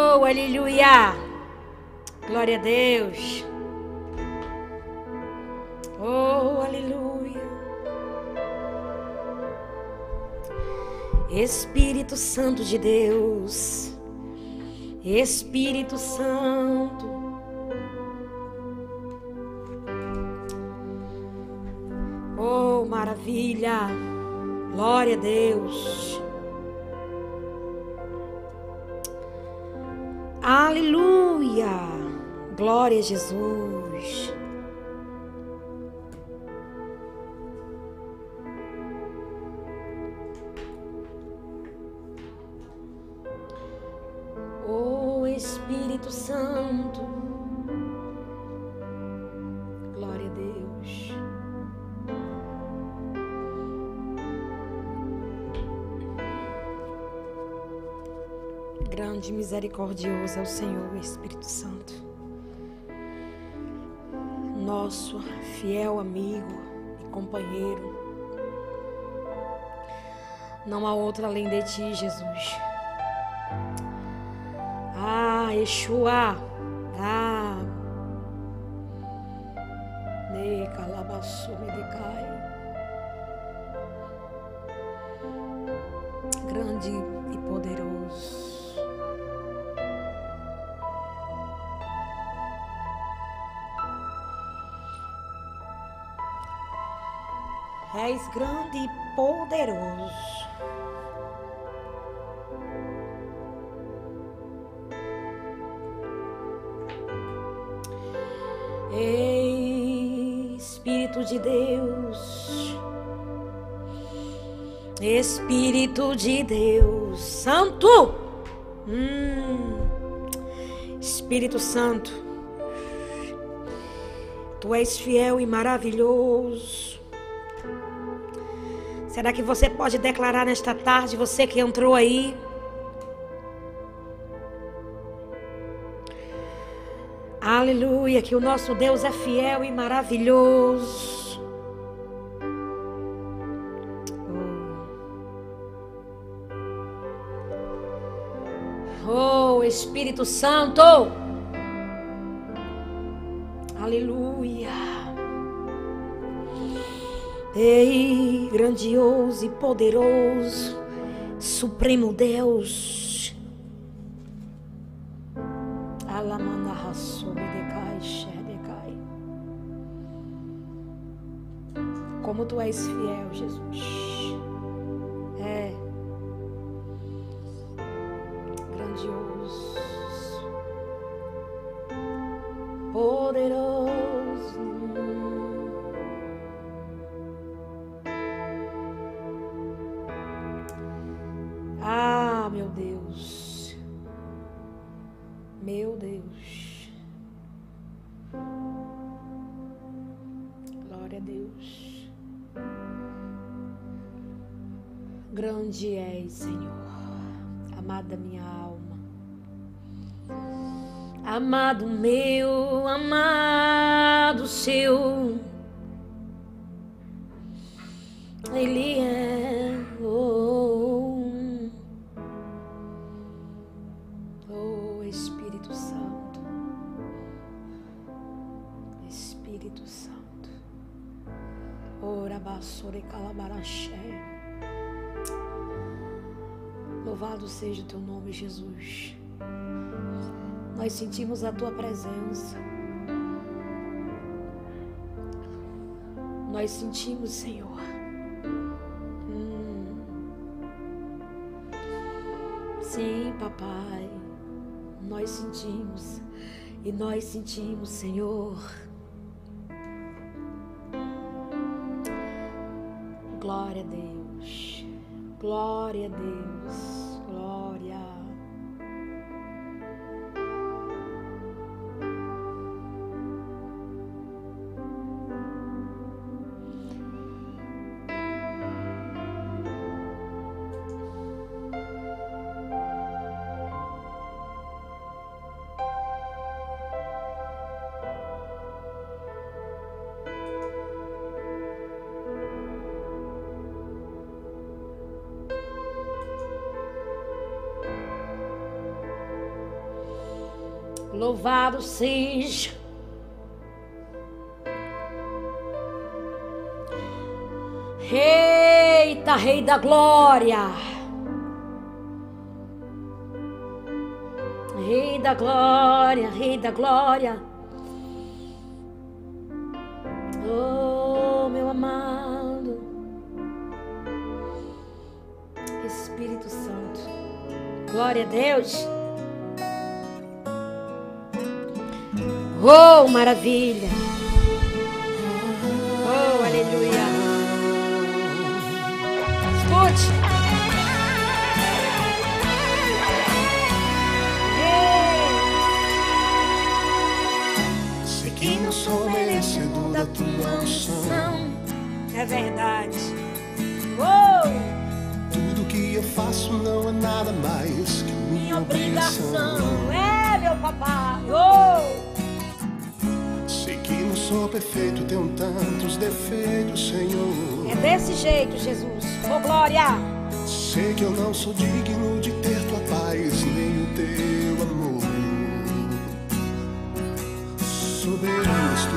Oh, aleluia! Glória a Deus! Oh, aleluia! Espírito Santo de Deus, Espírito Santo, oh, maravilha, glória a Deus, aleluia, glória a Jesus. Espírito Santo, glória a Deus. Grande e misericordioso é o Senhor, Espírito Santo, nosso fiel amigo e companheiro. Não há outro além de ti, Jesus. Yeshua, ne calabaço me decai, grande e poderoso. És grande e poderoso. De Deus, Espírito de Deus Santo, Espírito Santo, tu és fiel e maravilhoso. Será que você pode declarar nesta tarde, você que entrou aí, aleluia, que o nosso Deus é fiel e maravilhoso. Espírito Santo, aleluia, ei, grandioso e poderoso, supremo Deus, alamanda raçou decai, decai, como tu és fiel, Jesus. Grande és, Senhor, amada minha alma, amado meu, amado seu, Ele é, oh Espírito Santo, Espírito Santo, ora basore calabaraxé. Louvado seja o teu nome, Jesus. Nós sentimos a tua presença. Nós sentimos, Senhor. Sim, papai. Nós sentimos. E nós sentimos, Senhor. Glória a Deus. Glória a Deus. Louvado seja. Eita, Rei da Glória. Rei da Glória, Rei da Glória. Oh, meu amado Espírito Santo. Glória a Deus. Oh, maravilha. Oh, aleluia. Escute. Hey. Sei que não sou merecedor da tua unção. É verdade. Oh. Tudo que eu faço não é nada mais que minha obrigação. É, meu papai. Oh. Sou perfeito, tenho tantos defeitos, Senhor. É desse jeito, Jesus. Oh, glória! Sei que eu não sou digno de ter tua paz, nem o teu amor. Soberano és tu,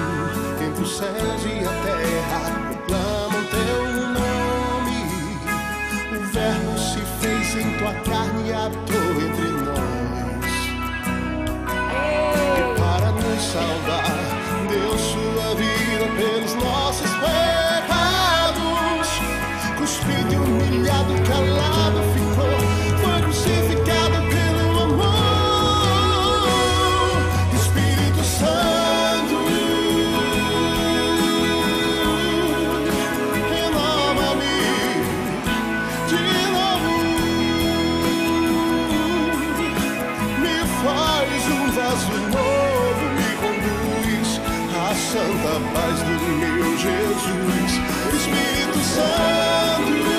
entre os céus e a terra, proclamam teu nome. O verbo se fez em tua carne e habitou entre nós. E para nos salvar deu sua vida pelos nossos pecados. Cuspido e humilhado, calado ficou, foi crucificado pelo amor. Espírito Santo, renova-me de novo, me faz um vaso novo, santa paz do meu Jesus. Espírito Santo,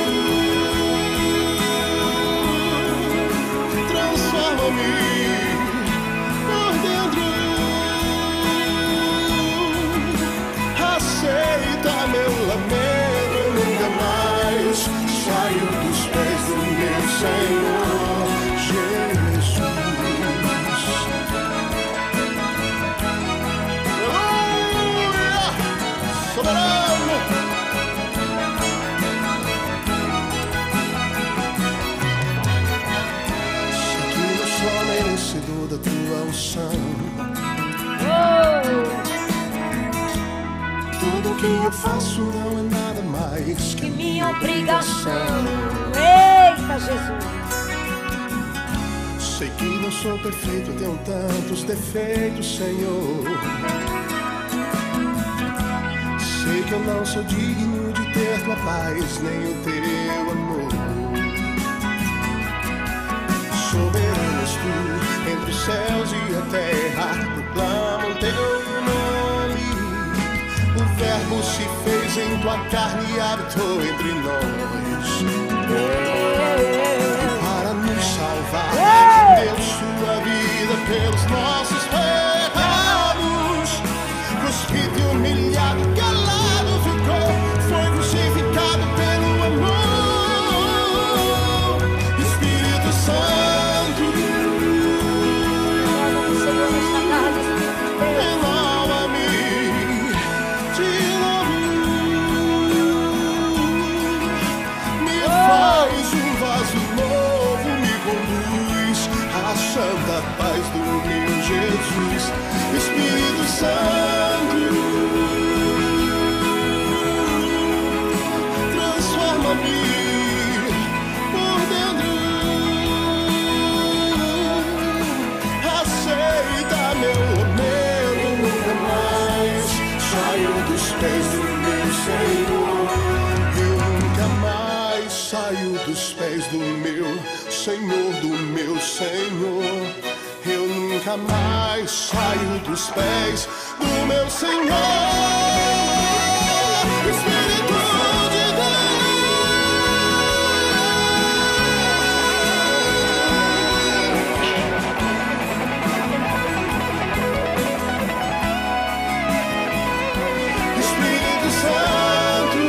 transforma-me por dentro. Aceita meu lamento, eu nunca mais saio dos pés do meu Senhor Jesus. Da tua unção, oh. Tudo que eu faço não é nada mais que minha obrigação. Eita, Jesus. Sei que não sou perfeito, tenho tantos defeitos, Senhor. Sei que eu não sou digno de ter tua paz, nem o teu amor. Soberano és tu, entre os céus e a terra, proclamam teu nome. O verbo se fez em tua carne e habitou entre nós. E para nos salvar, deu sua vida pelos nossos pecados. Cuspido e humilhado, calado ficou, foi crucificado pelo amor. Espírito Santo, santa paz do meu Jesus. Espírito Santo, transforma-me por dentro. Aceita meu amor, eu nunca mais saio dos pés do meu Senhor. Eu nunca mais saio dos pés do meu Senhor, do meu Senhor. Eu nunca mais saio dos pés do meu Senhor. Espírito de Deus, Espírito Santo,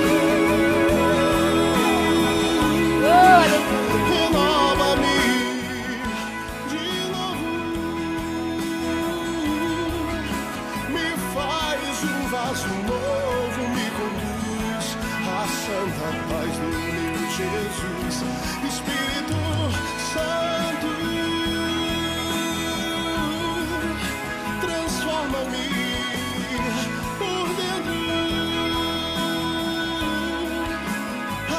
renova-me de novo. novo me conduz à santa paz do meu Jesus, Espírito Santo, transforma-me por dentro,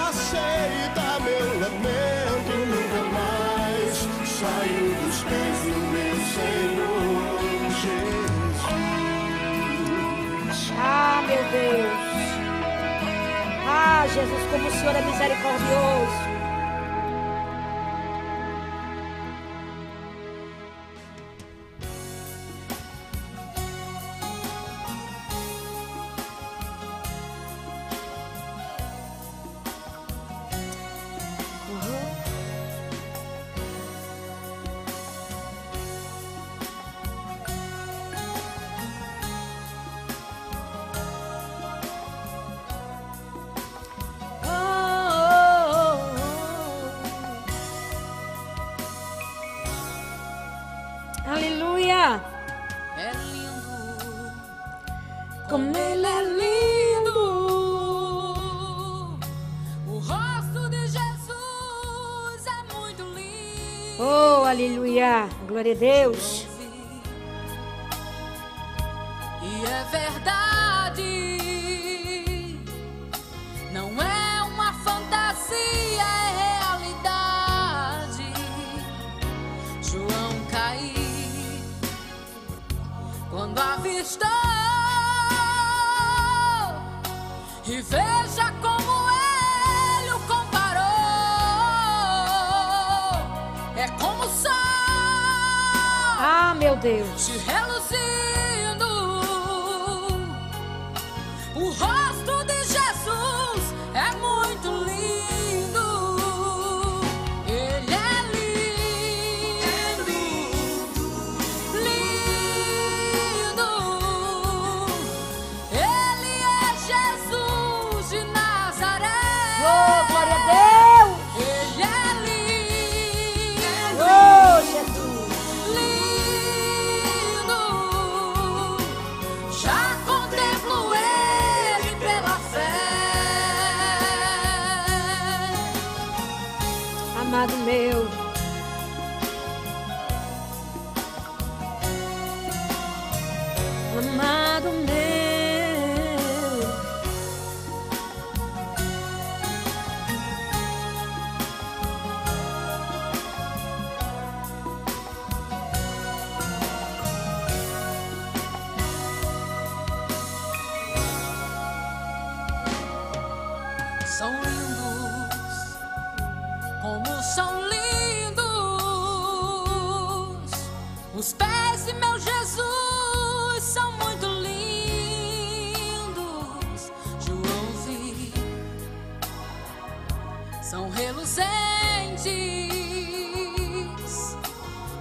aceita meu lamento, nunca mais saio dos pés do meu Senhor Jesus. Ah, meu Deus. Ah, Jesus, como o Senhor é misericordioso. Glória a Deus. E é verdade, não é uma fantasia, é realidade. João caiu quando avistou e veja como ele o comparou. É como o sol, ah, meu Deus, te reluzindo, o rosto de Jesus é muito lindo. Ele é lindo, lindo. Ele é Jesus de Nazaré. Oh, glória a Deus. Ele é lindo. Oh, Jesus. Amado meu, amado meu, são lindos como são lindos os pés de meu Jesus, são muito lindos. João viu, são reluzentes,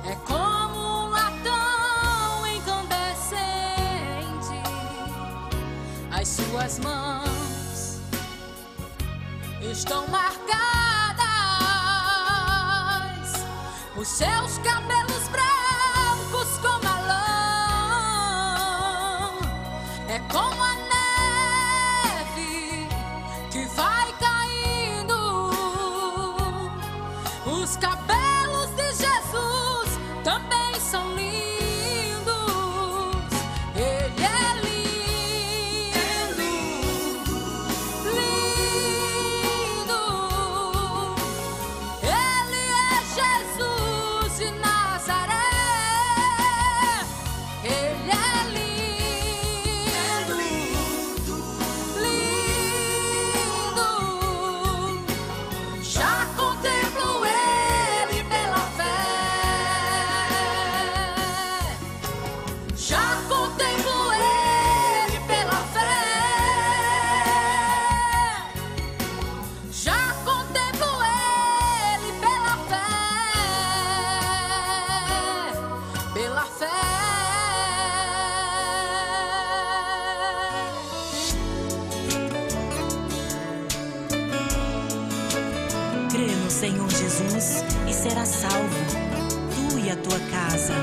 é como um latão incandescente. As suas mãos estão marcadas, os seus cabelos brancos como a lã, é como a neve que vai caindo. Os cabelos de Jesus também são lindos. Ele é lindo, lindo. Ele é Jesus de Nazaré. Ele é lindo, lindo. Já contemplo ele pela fé, já contemplo ele pela fé, já contemplo ele pela fé, pela fé. Crê no Senhor Jesus e será salvo, tu e a tua casa.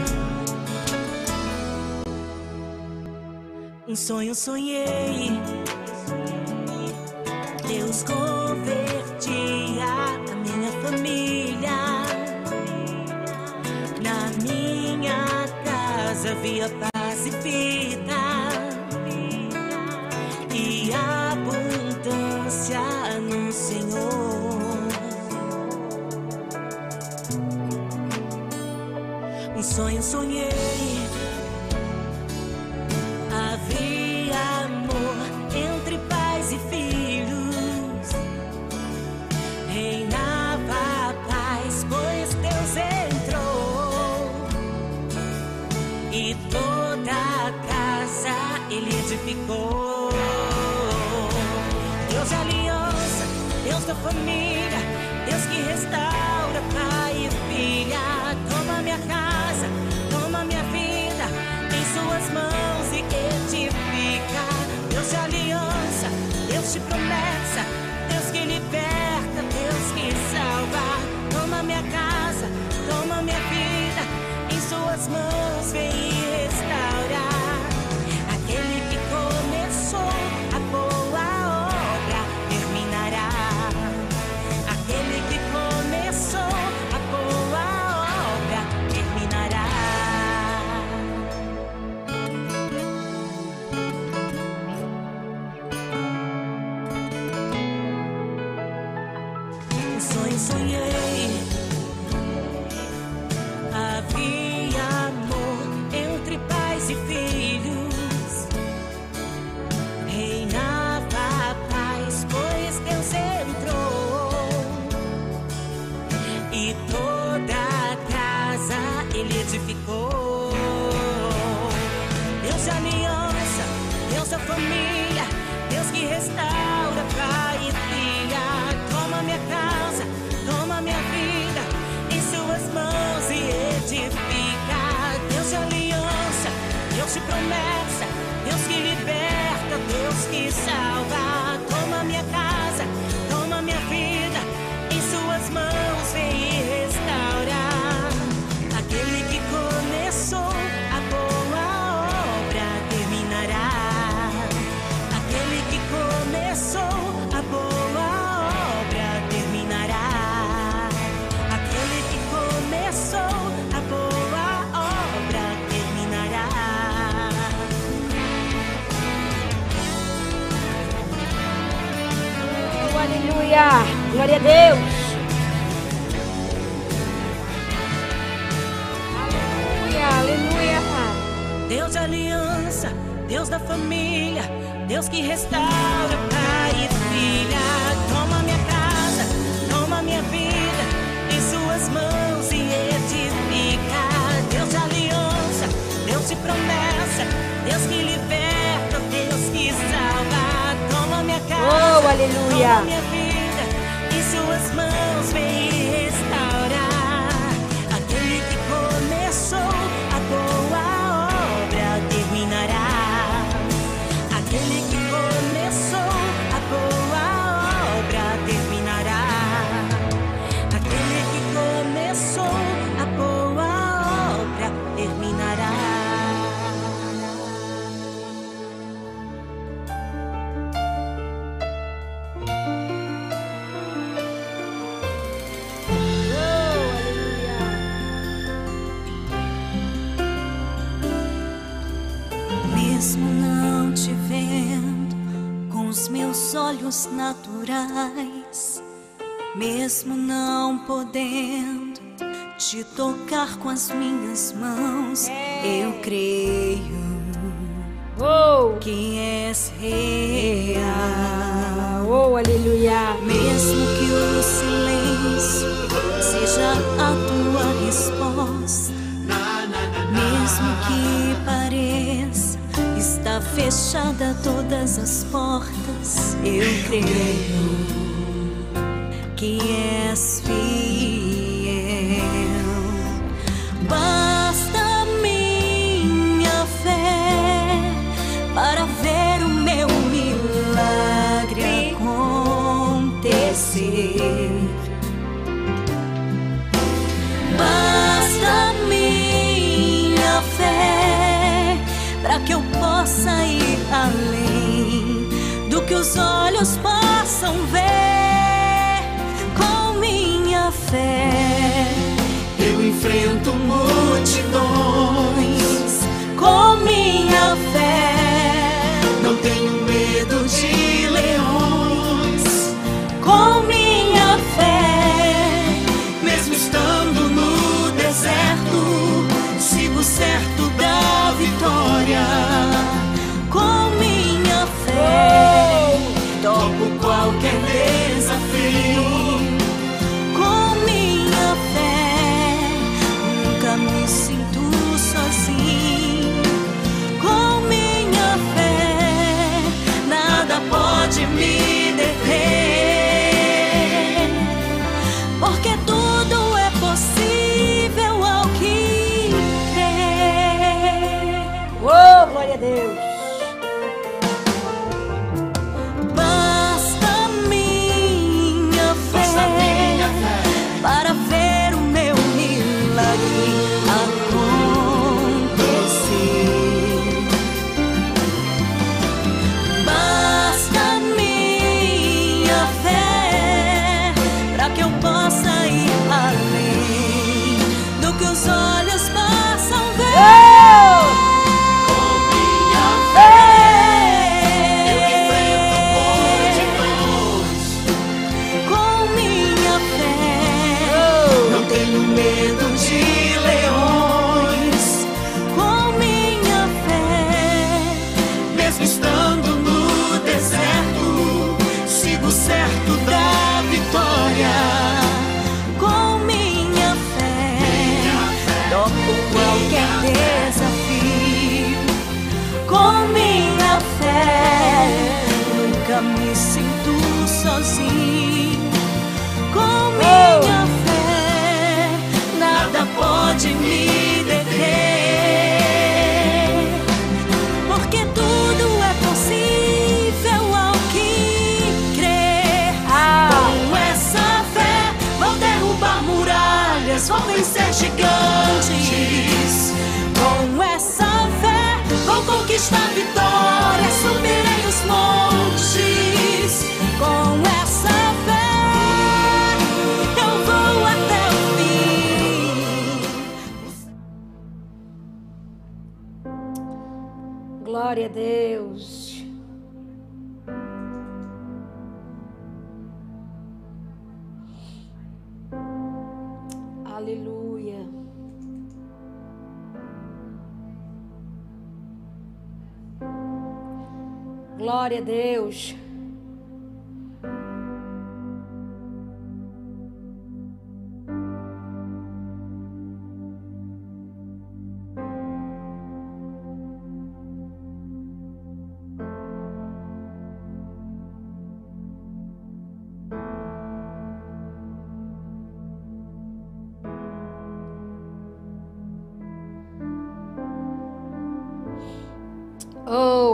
Um sonho sonhei, Deus convertia a minha família. Na minha casa havia paz e vida e abundância no Senhor. Um sonho sonhei, havia amor entre pais e filhos, reinava a paz, pois Deus entrou e toda a casa Ele edificou. Deus da aliança, Deus da família, Deus que restaura pai e filha. Toma minha casa, toma minha vida em suas mãos e edifica. Deus de aliança, Deus de promessa, Deus que liberta, Deus que salva. Toma minha casa, toma minha vida, em suas mãos vem restaurar. Aquele que começou a boa obra terminará. Aquele que começou a boa obra terminará. Sonhei, havia amor entre pais e filhos, reinava a paz, pois Deus entrou e toda a casa Ele edificou. Deus da aliança, Deus da família, Deus que restaura pai e filha. Toma minha casa, toma minha vida em suas mãos e edifica. Deus de aliança, Deus de promessa, Deus que liberta, Deus que salva. Toma minha casa, toma minha vida, em suas mãos vem restaurar. Aquele que começou a boa obra terminará. Aquele que começou a boa obra, a boa obra terminará. Oh, aleluia! Glória a Deus! Aleluia, aleluia! Deus da aliança, Deus da família, Deus que restaura pai e filha. Toma minha casa, toma minha vida em suas mãos e edifica. Deus de aliança, Deus de promessa, Deus que liberta, Deus que salva. Toma minha casa, oh, aleluia, toma minha vida, em suas mãos vem restaurar. Aquele que começou a boa obra terminará. Aquele que começou a boa obra terminará. Começou a boa obra, terminará. Oh, aleluia! Mesmo não te vendo com os meus olhos naturais, mesmo não podendo te tocar com as minhas mãos, eu creio, oh, que és real. Oh, aleluia! Mesmo que o silêncio seja a tua resposta, mesmo que pareça estar fechada todas as portas, eu creio que és fiel. Basta minha fé para ver o meu milagre acontecer. Basta minha fé para que eu possa ir os olhos possam ver com minha fé. Eu enfrento multidões com minha fé. Não tenho medo de leões com minha fé. Mesmo estando no deserto, sigo certo da vitória. Qualquer desafio com minha fé, nunca me sinto sozinho com minha fé, nada pode me deter, porque tudo é possível ao que crê. Oh, glória a Deus. Glória a Deus. Aleluia. Glória a Deus.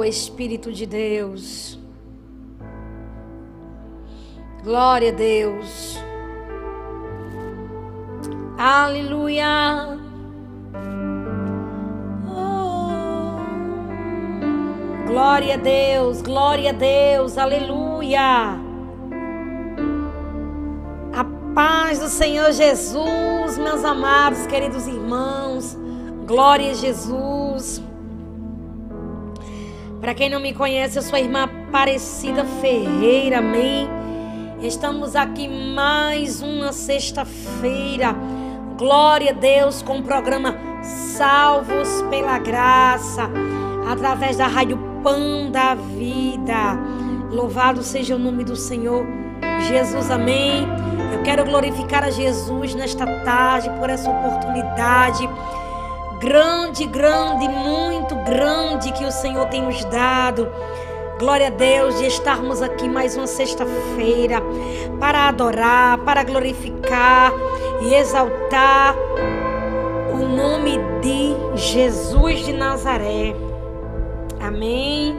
Espírito de Deus, glória a Deus, aleluia, oh. Glória a Deus, aleluia, a paz do Senhor Jesus, meus amados, queridos irmãos, glória a Jesus. Para quem não me conhece, eu sou a irmã Aparecida Ferreira, amém? Estamos aqui mais uma sexta-feira, glória a Deus, com o programa Salvos Pela Graça, através da Rádio Pão da Vida. Louvado seja o nome do Senhor Jesus, amém? Eu quero glorificar a Jesus nesta tarde por essa oportunidade grande, grande, muito grande que o Senhor tem nos dado. Glória a Deus de estarmos aqui mais uma sexta-feira para adorar, para glorificar e exaltar o nome de Jesus de Nazaré. Amém?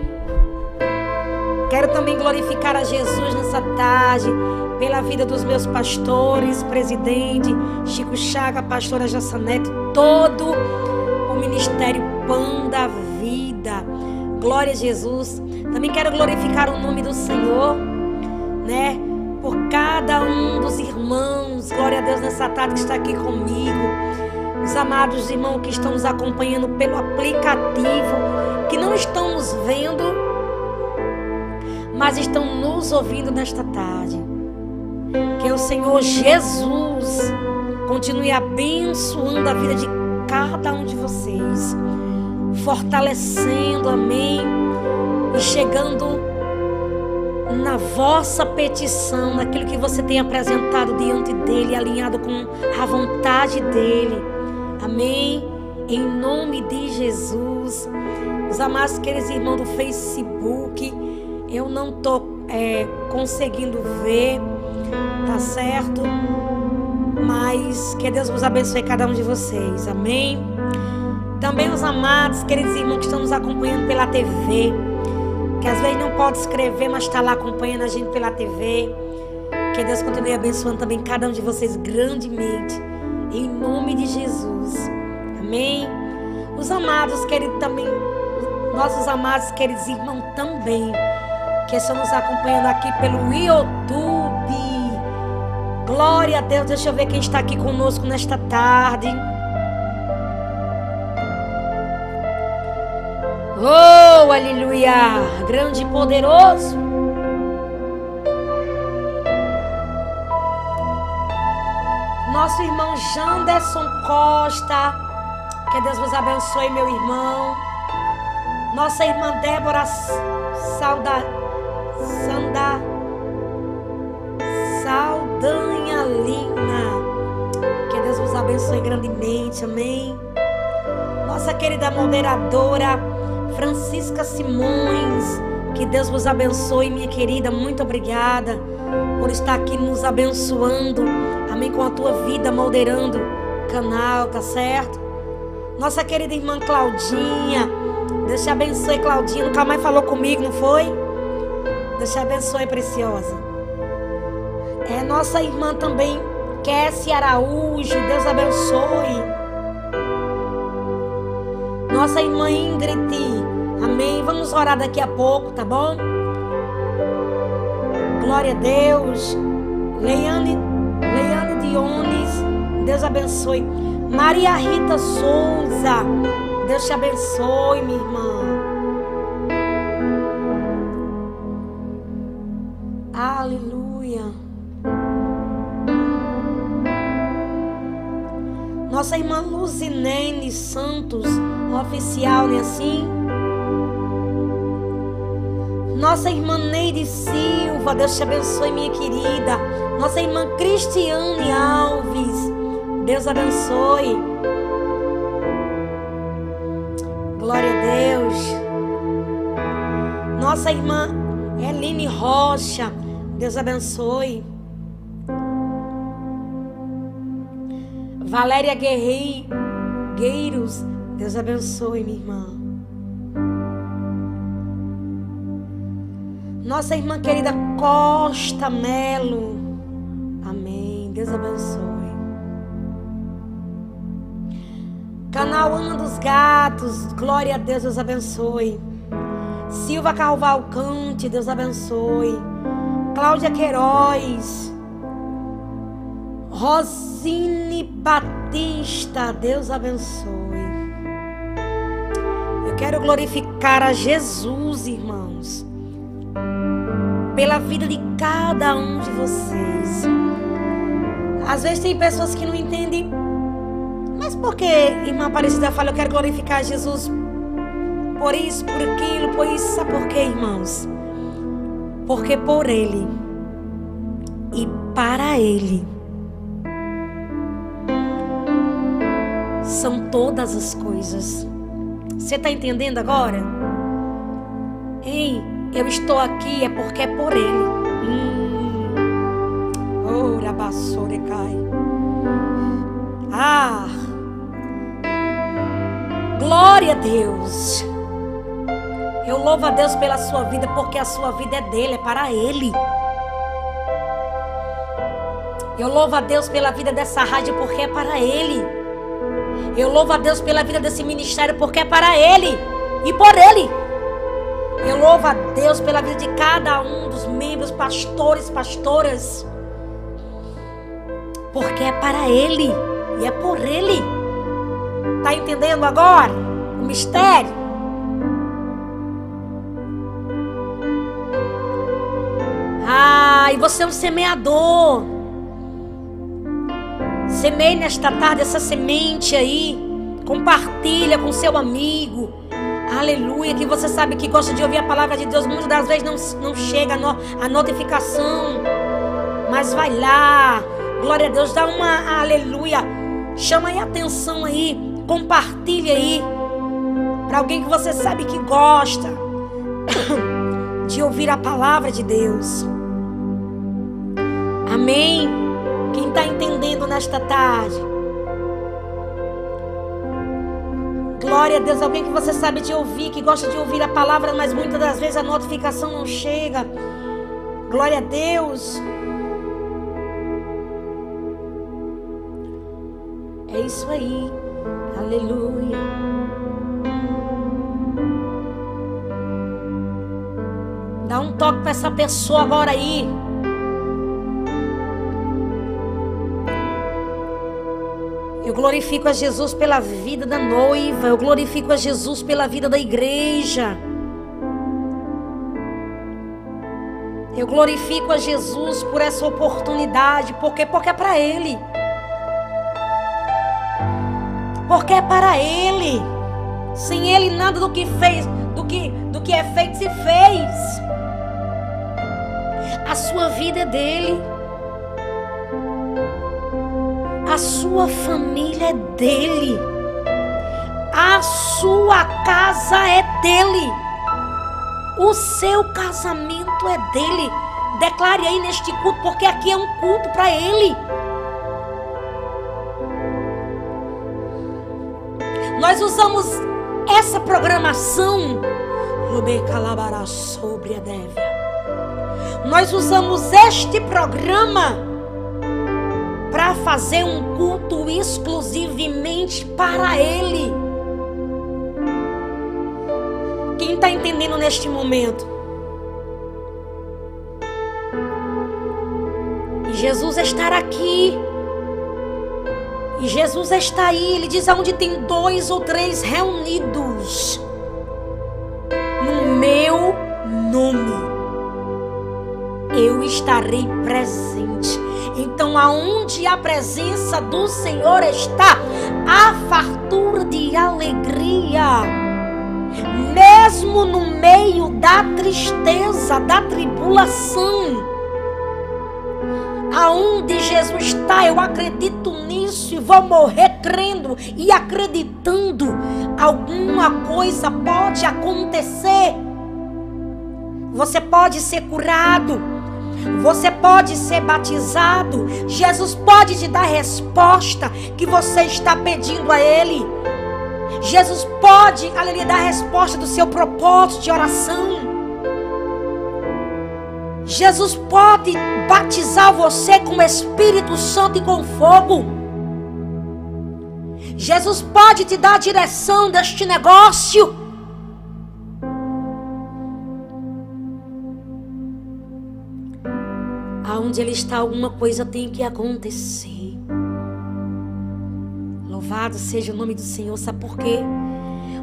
Quero também glorificar a Jesus nessa tarde pela vida dos meus pastores, presidente Chico Chagas, pastora Jossanete, todo o Ministério Pão da Vida. Glória a Jesus. Também quero glorificar o nome do Senhor, né? Por cada um dos irmãos, glória a Deus, nessa tarde que está aqui comigo. Os amados irmãos que estão nos acompanhando pelo aplicativo, que não estão nos vendo, mas estão nos ouvindo nesta tarde. Que o Senhor Jesus continue abençoando a vida de cada um de vocês, fortalecendo, amém, e chegando na vossa petição, naquilo que você tem apresentado diante dEle, alinhado com a vontade dEle, amém, em nome de Jesus. Os amados queridos irmãos do Facebook, eu não estou conseguindo ver, tá certo? Mas que Deus vos abençoe cada um de vocês, amém? Também os amados, queridos irmãos que estão nos acompanhando pela TV, que às vezes não pode escrever, mas está lá acompanhando a gente pela TV. Que Deus continue abençoando também cada um de vocês grandemente, em nome de Jesus, amém? Os amados, queridos também, nossos amados, queridos irmãos também, que estão nos acompanhando aqui pelo YouTube. Glória a Deus, deixa eu ver quem está aqui conosco nesta tarde. Oh, aleluia, grande e poderoso. Nosso irmão Janderson Costa, que Deus vos abençoe, meu irmão. Nossa irmã Débora Saudanha Lina, que Deus vos abençoe grandemente, amém. Nossa querida moderadora Francisca Simões, que Deus vos abençoe, minha querida, muito obrigada por estar aqui nos abençoando, amém, com a tua vida, moderando o canal, tá certo? Nossa querida irmã Claudinha, Deus te abençoe, Claudinha, nunca mais falou comigo, não foi? Deus te abençoe, preciosa. É nossa irmã também, Kécia Araújo, Deus abençoe. Nossa irmã Ingrid, amém. Vamos orar daqui a pouco, tá bom? Glória a Deus. Leiane Dionis, Deus abençoe. Maria Rita Souza, Deus te abençoe, minha irmã. Aleluia. Nossa irmã Luzinene Santos, oficial, né, assim? Nossa irmã Neide Silva, Deus te abençoe, minha querida. Nossa irmã Cristiane Alves, Deus abençoe. Glória a Deus. Nossa irmã Eline Rocha, Deus abençoe. Valéria Guerreiros, Deus abençoe, minha irmã. Nossa irmã querida Costa Melo, amém, Deus abençoe. Canal Ana dos Gatos, glória a Deus, Deus abençoe. Silva Carvalcante, Deus abençoe. Cláudia Queiroz, Rosine Batista, Deus abençoe. Eu quero glorificar a Jesus, irmãos, pela vida de cada um de vocês. Às vezes tem pessoas que não entendem, mas por que irmã Aparecida fala, eu quero glorificar a Jesus por isso, por aquilo, por isso? Sabe por quê, irmãos? Porque por Ele e para Ele são todas as coisas. Você está entendendo agora? Ei, eu estou aqui é porque é por Ele. Ora, basore cai. Ah, glória a Deus. Eu louvo a Deus pela sua vida, porque a sua vida é dele, é para Ele. Eu louvo a Deus pela vida dessa rádio, porque é para Ele. Eu louvo a Deus pela vida desse ministério, porque é para Ele e por Ele. Eu louvo a Deus pela vida de cada um dos membros, pastores, pastoras, porque é para Ele e é por Ele. Está entendendo agora o mistério? Ah, e você é um semeador. Semeie nesta tarde essa semente aí. Compartilha com seu amigo. Aleluia, que você sabe que gosta de ouvir a palavra de Deus. Muitas das vezes não chega a notificação. Mas vai lá. Glória a Deus, dá uma aleluia. Chama aí a atenção aí. Compartilha aí. Para alguém que você sabe que gosta de ouvir a palavra de Deus. Amém? Quem está entendendo nesta tarde? Glória a Deus, alguém que você sabe de ouvir, que gosta de ouvir a palavra, mas muitas das vezes a notificação não chega. Glória a Deus. É isso aí. Aleluia. Dá um toque para essa pessoa agora aí. Eu glorifico a Jesus pela vida da noiva. Eu glorifico a Jesus pela vida da igreja. Eu glorifico a Jesus por essa oportunidade. Por quê? Porque é para Ele. Porque é para Ele. Sem Ele nada do que fez, do que é feito se fez. A sua vida é dele. A sua família é dele. A sua casa é dele. O seu casamento é dele. Declare aí neste culto, porque aqui é um culto para Ele. Nós usamos essa programação. Nós usamos este programa para fazer um culto exclusivamente para Ele. Quem está entendendo neste momento? E Jesus estará aqui. E Jesus está aí. Ele diz: aonde tem 2 ou 3 reunidos no meu nome, eu estarei presente. Então, aonde a presença do Senhor está, há fartura de alegria, mesmo no meio da tristeza, da tribulação. Aonde Jesus está, eu acredito nisso e vou morrer crendo e acreditando. Alguma coisa pode acontecer. Você pode ser curado. Você pode ser batizado. Jesus pode te dar a resposta que você está pedindo a Ele. Jesus pode lhe dar a resposta do seu propósito de oração. Jesus pode batizar você com o Espírito Santo e com fogo. Jesus pode te dar a direção deste negócio. Aonde Ele está, alguma coisa tem que acontecer. Louvado seja o nome do Senhor. Sabe por quê?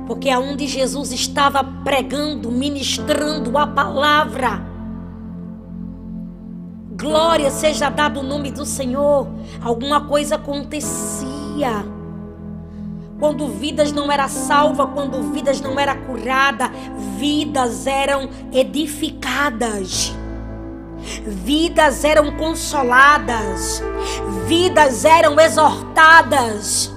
Porque aonde Jesus estava pregando, ministrando a palavra, glória seja dado o nome do Senhor, alguma coisa acontecia. Quando vidas não eram salvas, quando vidas não eram curadas, vidas eram edificadas, vidas eram consoladas, vidas eram exortadas.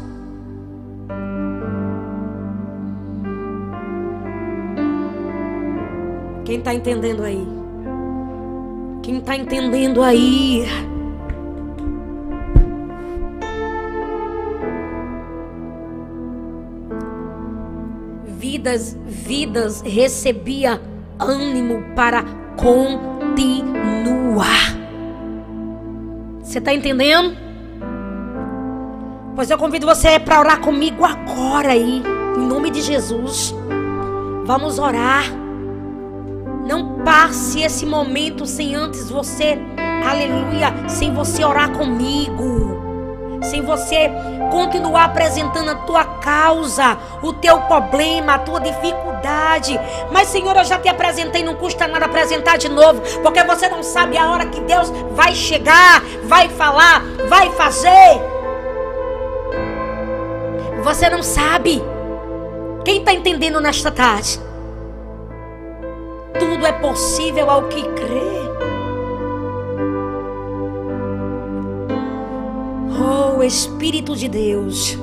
Quem está entendendo aí? Quem está entendendo aí? Vidas recebia ânimo para continuar. Você está entendendo? Pois eu convido você para orar comigo agora aí, em nome de Jesus. Vamos orar. Não passe esse momento sem antes você, aleluia, sem você orar comigo, sem você continuar apresentando a tua causa, o teu problema, a tua dificuldade. Mas, Senhor, eu já te apresentei, não custa nada apresentar de novo, porque você não sabe a hora que Deus vai chegar, vai falar, vai fazer. Você não sabe. Quem está entendendo nesta tarde? Tudo é possível ao que crê. Oh, Espírito de Deus,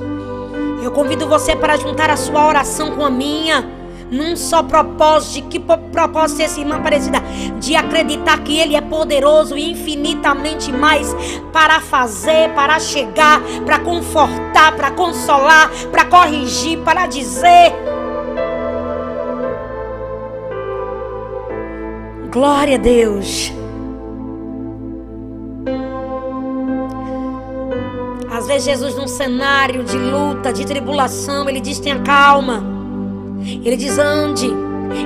eu convido você para juntar a sua oração com a minha, num só propósito. Que propósito esse, irmã Aparecida? De acreditar que Ele é poderoso e infinitamente mais para fazer, para chegar, para confortar, para consolar, para corrigir, para dizer. Glória a Deus. Às vezes Jesus, num cenário de luta, de tribulação, Ele diz: tenha calma. Ele diz: ande.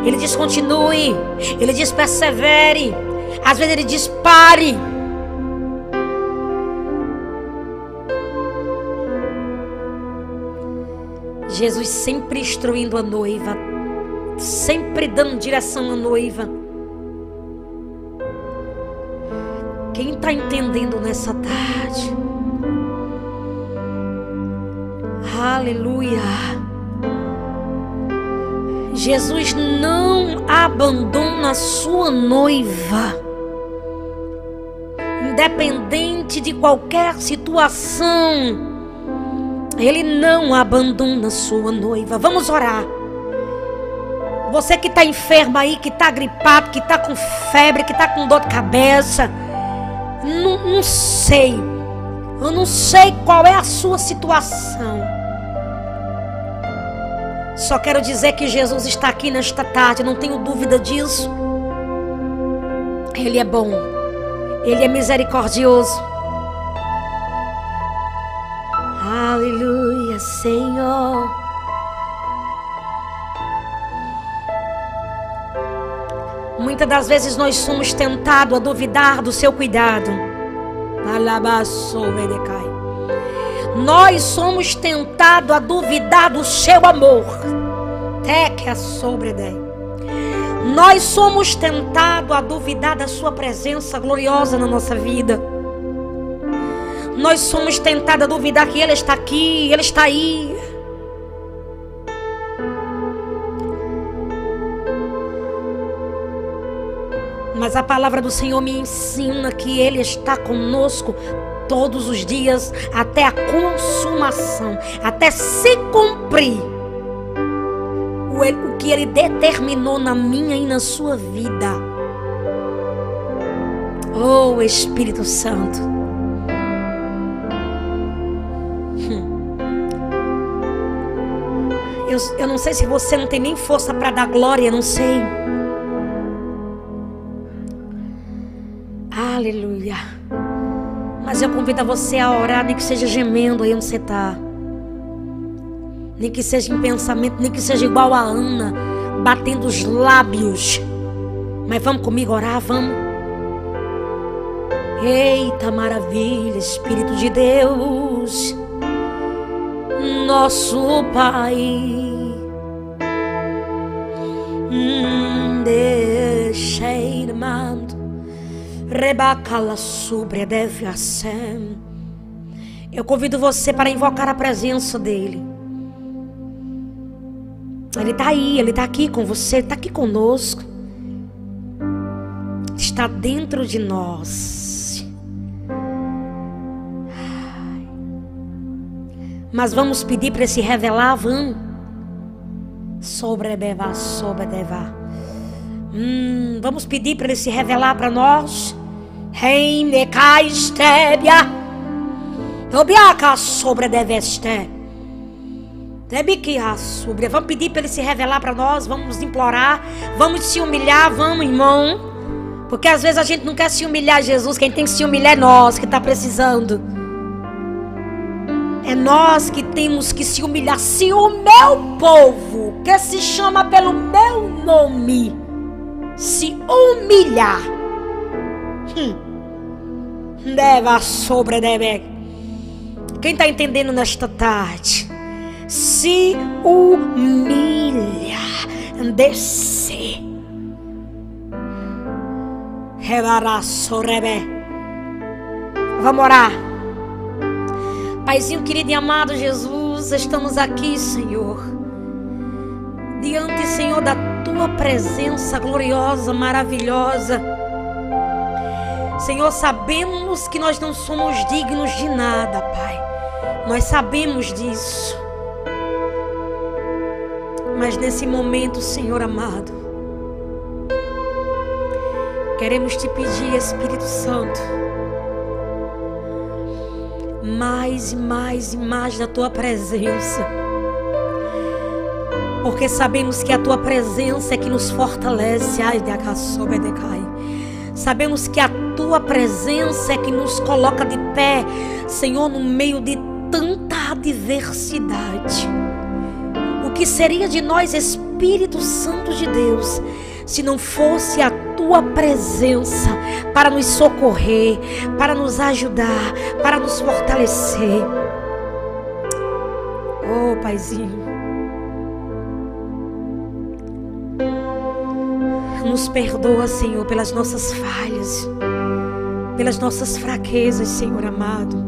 Ele diz: continue. Ele diz: persevere. Às vezes Ele diz: pare. Jesus sempre instruindo a noiva, sempre dando direção à noiva. Quem está entendendo nessa tarde? Aleluia. Jesus não abandona a sua noiva, independente de qualquer situação. Ele não abandona a sua noiva. Vamos orar. Você que está enferma aí, que está gripado, que está com febre, que está com dor de cabeça, não sei, eu não sei qual é a sua situação. Só quero dizer que Jesus está aqui nesta tarde, não tenho dúvida disso. Ele é bom, Ele é misericordioso. Aleluia, Senhor. Muitas das vezes nós somos tentados a duvidar do seu cuidado. Nós somos tentados a duvidar do seu amor. Nós somos tentados a duvidar da sua presença gloriosa na nossa vida. Nós somos tentados a duvidar que Ele está aqui, Ele está aí. Mas a palavra do Senhor me ensina que Ele está conosco todos os dias, até a consumação, até se cumprir o que Ele determinou na minha e na sua vida. Oh, Espírito Santo. Eu não sei se você não tem nem força para dar glória, não sei. Aleluia. Mas eu convido a você a orar, nem que seja gemendo aí onde você está, nem que seja em pensamento, nem que seja igual a Ana, batendo os lábios. Mas vamos comigo orar, vamos. Eita maravilha, Espírito de Deus, nosso Pai, deixei de mando. Eu convido você para invocar a presença dEle. Ele está aí, Ele está aqui com você, Ele está aqui conosco, está dentro de nós. Mas vamos pedir para Ele se revelar, vamos. Sobreveva, sobreveva. Vamos pedir para Ele se revelar para nós. Vamos pedir para Ele se revelar para nós. Vamos implorar, vamos se humilhar, vamos, irmão. Porque às vezes a gente não quer se humilhar, Jesus. Quem tem que se humilhar é nós que está precisando. É nós que temos que se humilhar. Se o meu povo, que se chama pelo meu nome, se humilhar. Deva sobre deve. Quem está entendendo nesta tarde? Se humilha, descer. Vamos orar. Paizinho querido e amado Jesus, estamos aqui, Senhor, diante, Senhor, da Tua presença gloriosa, maravilhosa. Senhor, sabemos que nós não somos dignos de nada, Pai. Nós sabemos disso. Mas nesse momento, Senhor amado, queremos Te pedir, Espírito Santo, mais e mais e mais da Tua presença. Porque sabemos que a Tua presença é que nos fortalece. Sabemos que a Tua presença é que nos coloca de pé, Senhor, no meio de tanta adversidade. O que seria de nós, Espírito Santo de Deus, se não fosse a Tua presença para nos socorrer, para nos ajudar, para nos fortalecer. Oh, Paizinho, nos perdoa, Senhor, pelas nossas falhas, pelas nossas fraquezas, Senhor amado.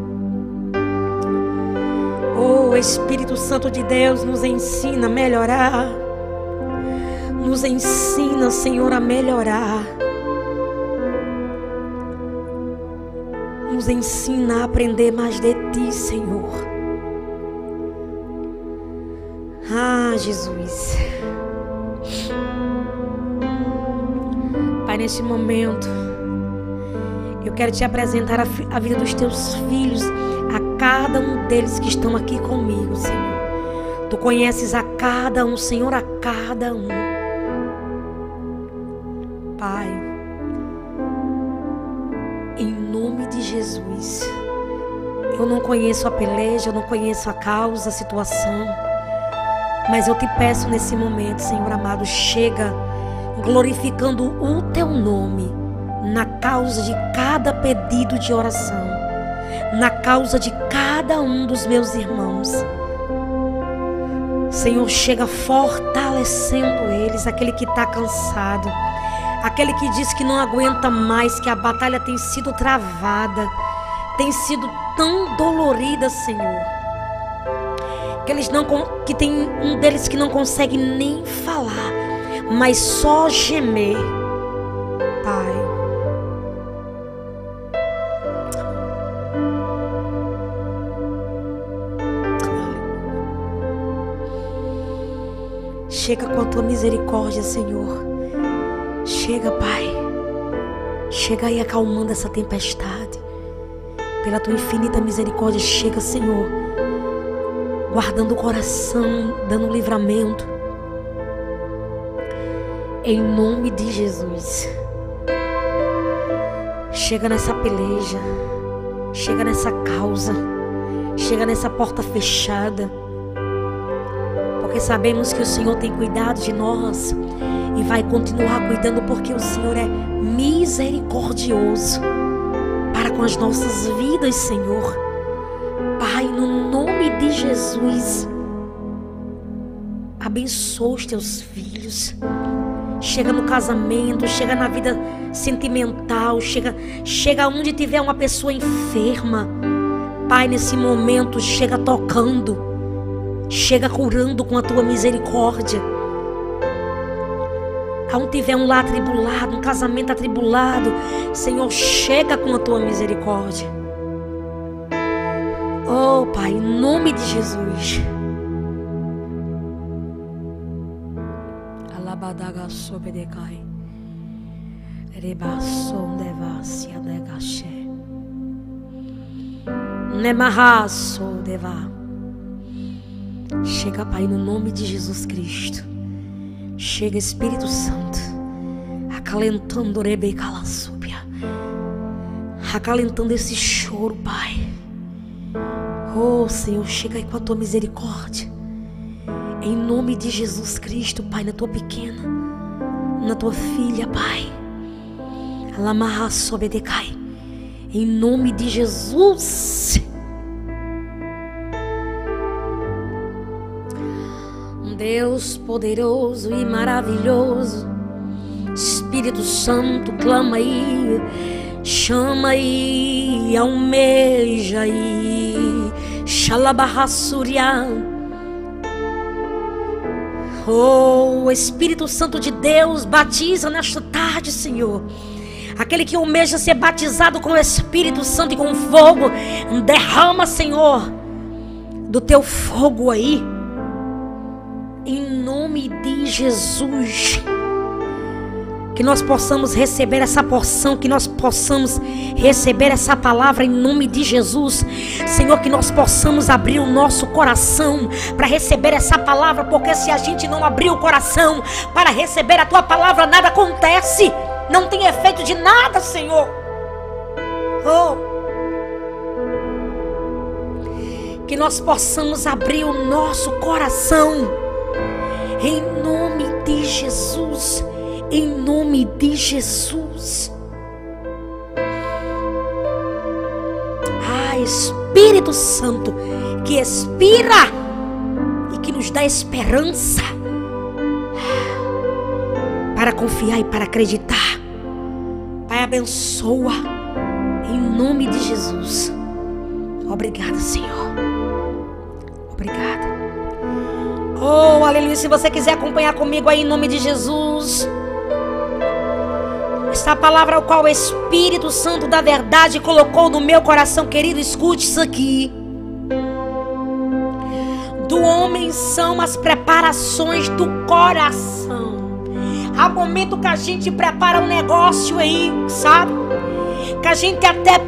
Oh, Espírito Santo de Deus, nos ensina a melhorar. Nos ensina, Senhor, a melhorar. Nos ensina a aprender mais de Ti, Senhor. Ah, Jesus. Pai, neste momento, eu quero Te apresentar a vida dos Teus filhos, a cada um deles que estão aqui comigo, Senhor. Tu conheces a cada um, Senhor, a cada um. Pai, em nome de Jesus, eu não conheço a peleja, eu não conheço a causa, a situação, mas eu Te peço nesse momento, Senhor amado, chega glorificando o Teu nome na causa de cada pedido de oração, na causa de cada um dos meus irmãos. Senhor, chega fortalecendo eles, aquele que está cansado, aquele que diz que não aguenta mais, que a batalha tem sido travada, tem sido tão dolorida, Senhor, que eles não, que tem um deles que não consegue nem falar, mas só gemer. Pai, chega com a Tua misericórdia, Senhor. Chega, Pai, chega aí acalmando essa tempestade, pela Tua infinita misericórdia. Chega, Senhor, guardando o coração, dando livramento, em nome de Jesus. Chega nessa peleja, chega nessa causa, chega nessa porta fechada, porque sabemos que o Senhor tem cuidado de nós e vai continuar cuidando, porque o Senhor é misericordioso para com as nossas vidas, Senhor. Pai, no nome de Jesus, abençoa os Teus filhos. Chega no casamento, chega na vida sentimental, chega onde tiver uma pessoa enferma. Pai, nesse momento, chega tocando, chega curando com a Tua misericórdia. Aonde tiver um lar atribulado, um casamento atribulado, Senhor, chega com a Tua misericórdia. Oh, Pai, em nome de Jesus. Alabadaga sobedecai. Rebaçom devassia degaxé. Nemarraço devá. Chega, Pai, no nome de Jesus Cristo. Chega, Espírito Santo, acalentando Rebecalasúbia, acalentando esse choro, Pai. Oh, Senhor, chega aí com a Tua misericórdia, em nome de Jesus Cristo, Pai, na Tua pequena, na tua filha, Pai. Em nome de Jesus. Deus poderoso e maravilhoso, Espírito Santo, clama aí, chama aí, almeja aí, xalabarrassuriá. Oh, Espírito Santo de Deus, batiza nesta tarde, Senhor. Aquele que almeja ser batizado com o Espírito Santo e com fogo, derrama, Senhor, do teu fogo aí. Em nome de Jesus, que nós possamos receber essa porção, que nós possamos receber essa palavra em nome de Jesus. Senhor, que nós possamos abrir o nosso coração para receber essa palavra, porque se a gente não abrir o coração para receber a tua palavra, nada acontece, não tem efeito de nada, Senhor. Oh, que nós possamos abrir o nosso coração em nome de Jesus, em nome de Jesus. Ah, Espírito Santo, que expira e que nos dá esperança para confiar e para acreditar. Pai, abençoa em nome de Jesus. Obrigada, Senhor. Obrigada. Oh, aleluia, se você quiser acompanhar comigo aí em nome de Jesus, esta palavra ao qual o Espírito Santo da verdade colocou no meu coração, querido, escute isso aqui. Do homem são as preparações do coração. Há momento que a gente prepara um negócio aí, sabe? Que a gente até,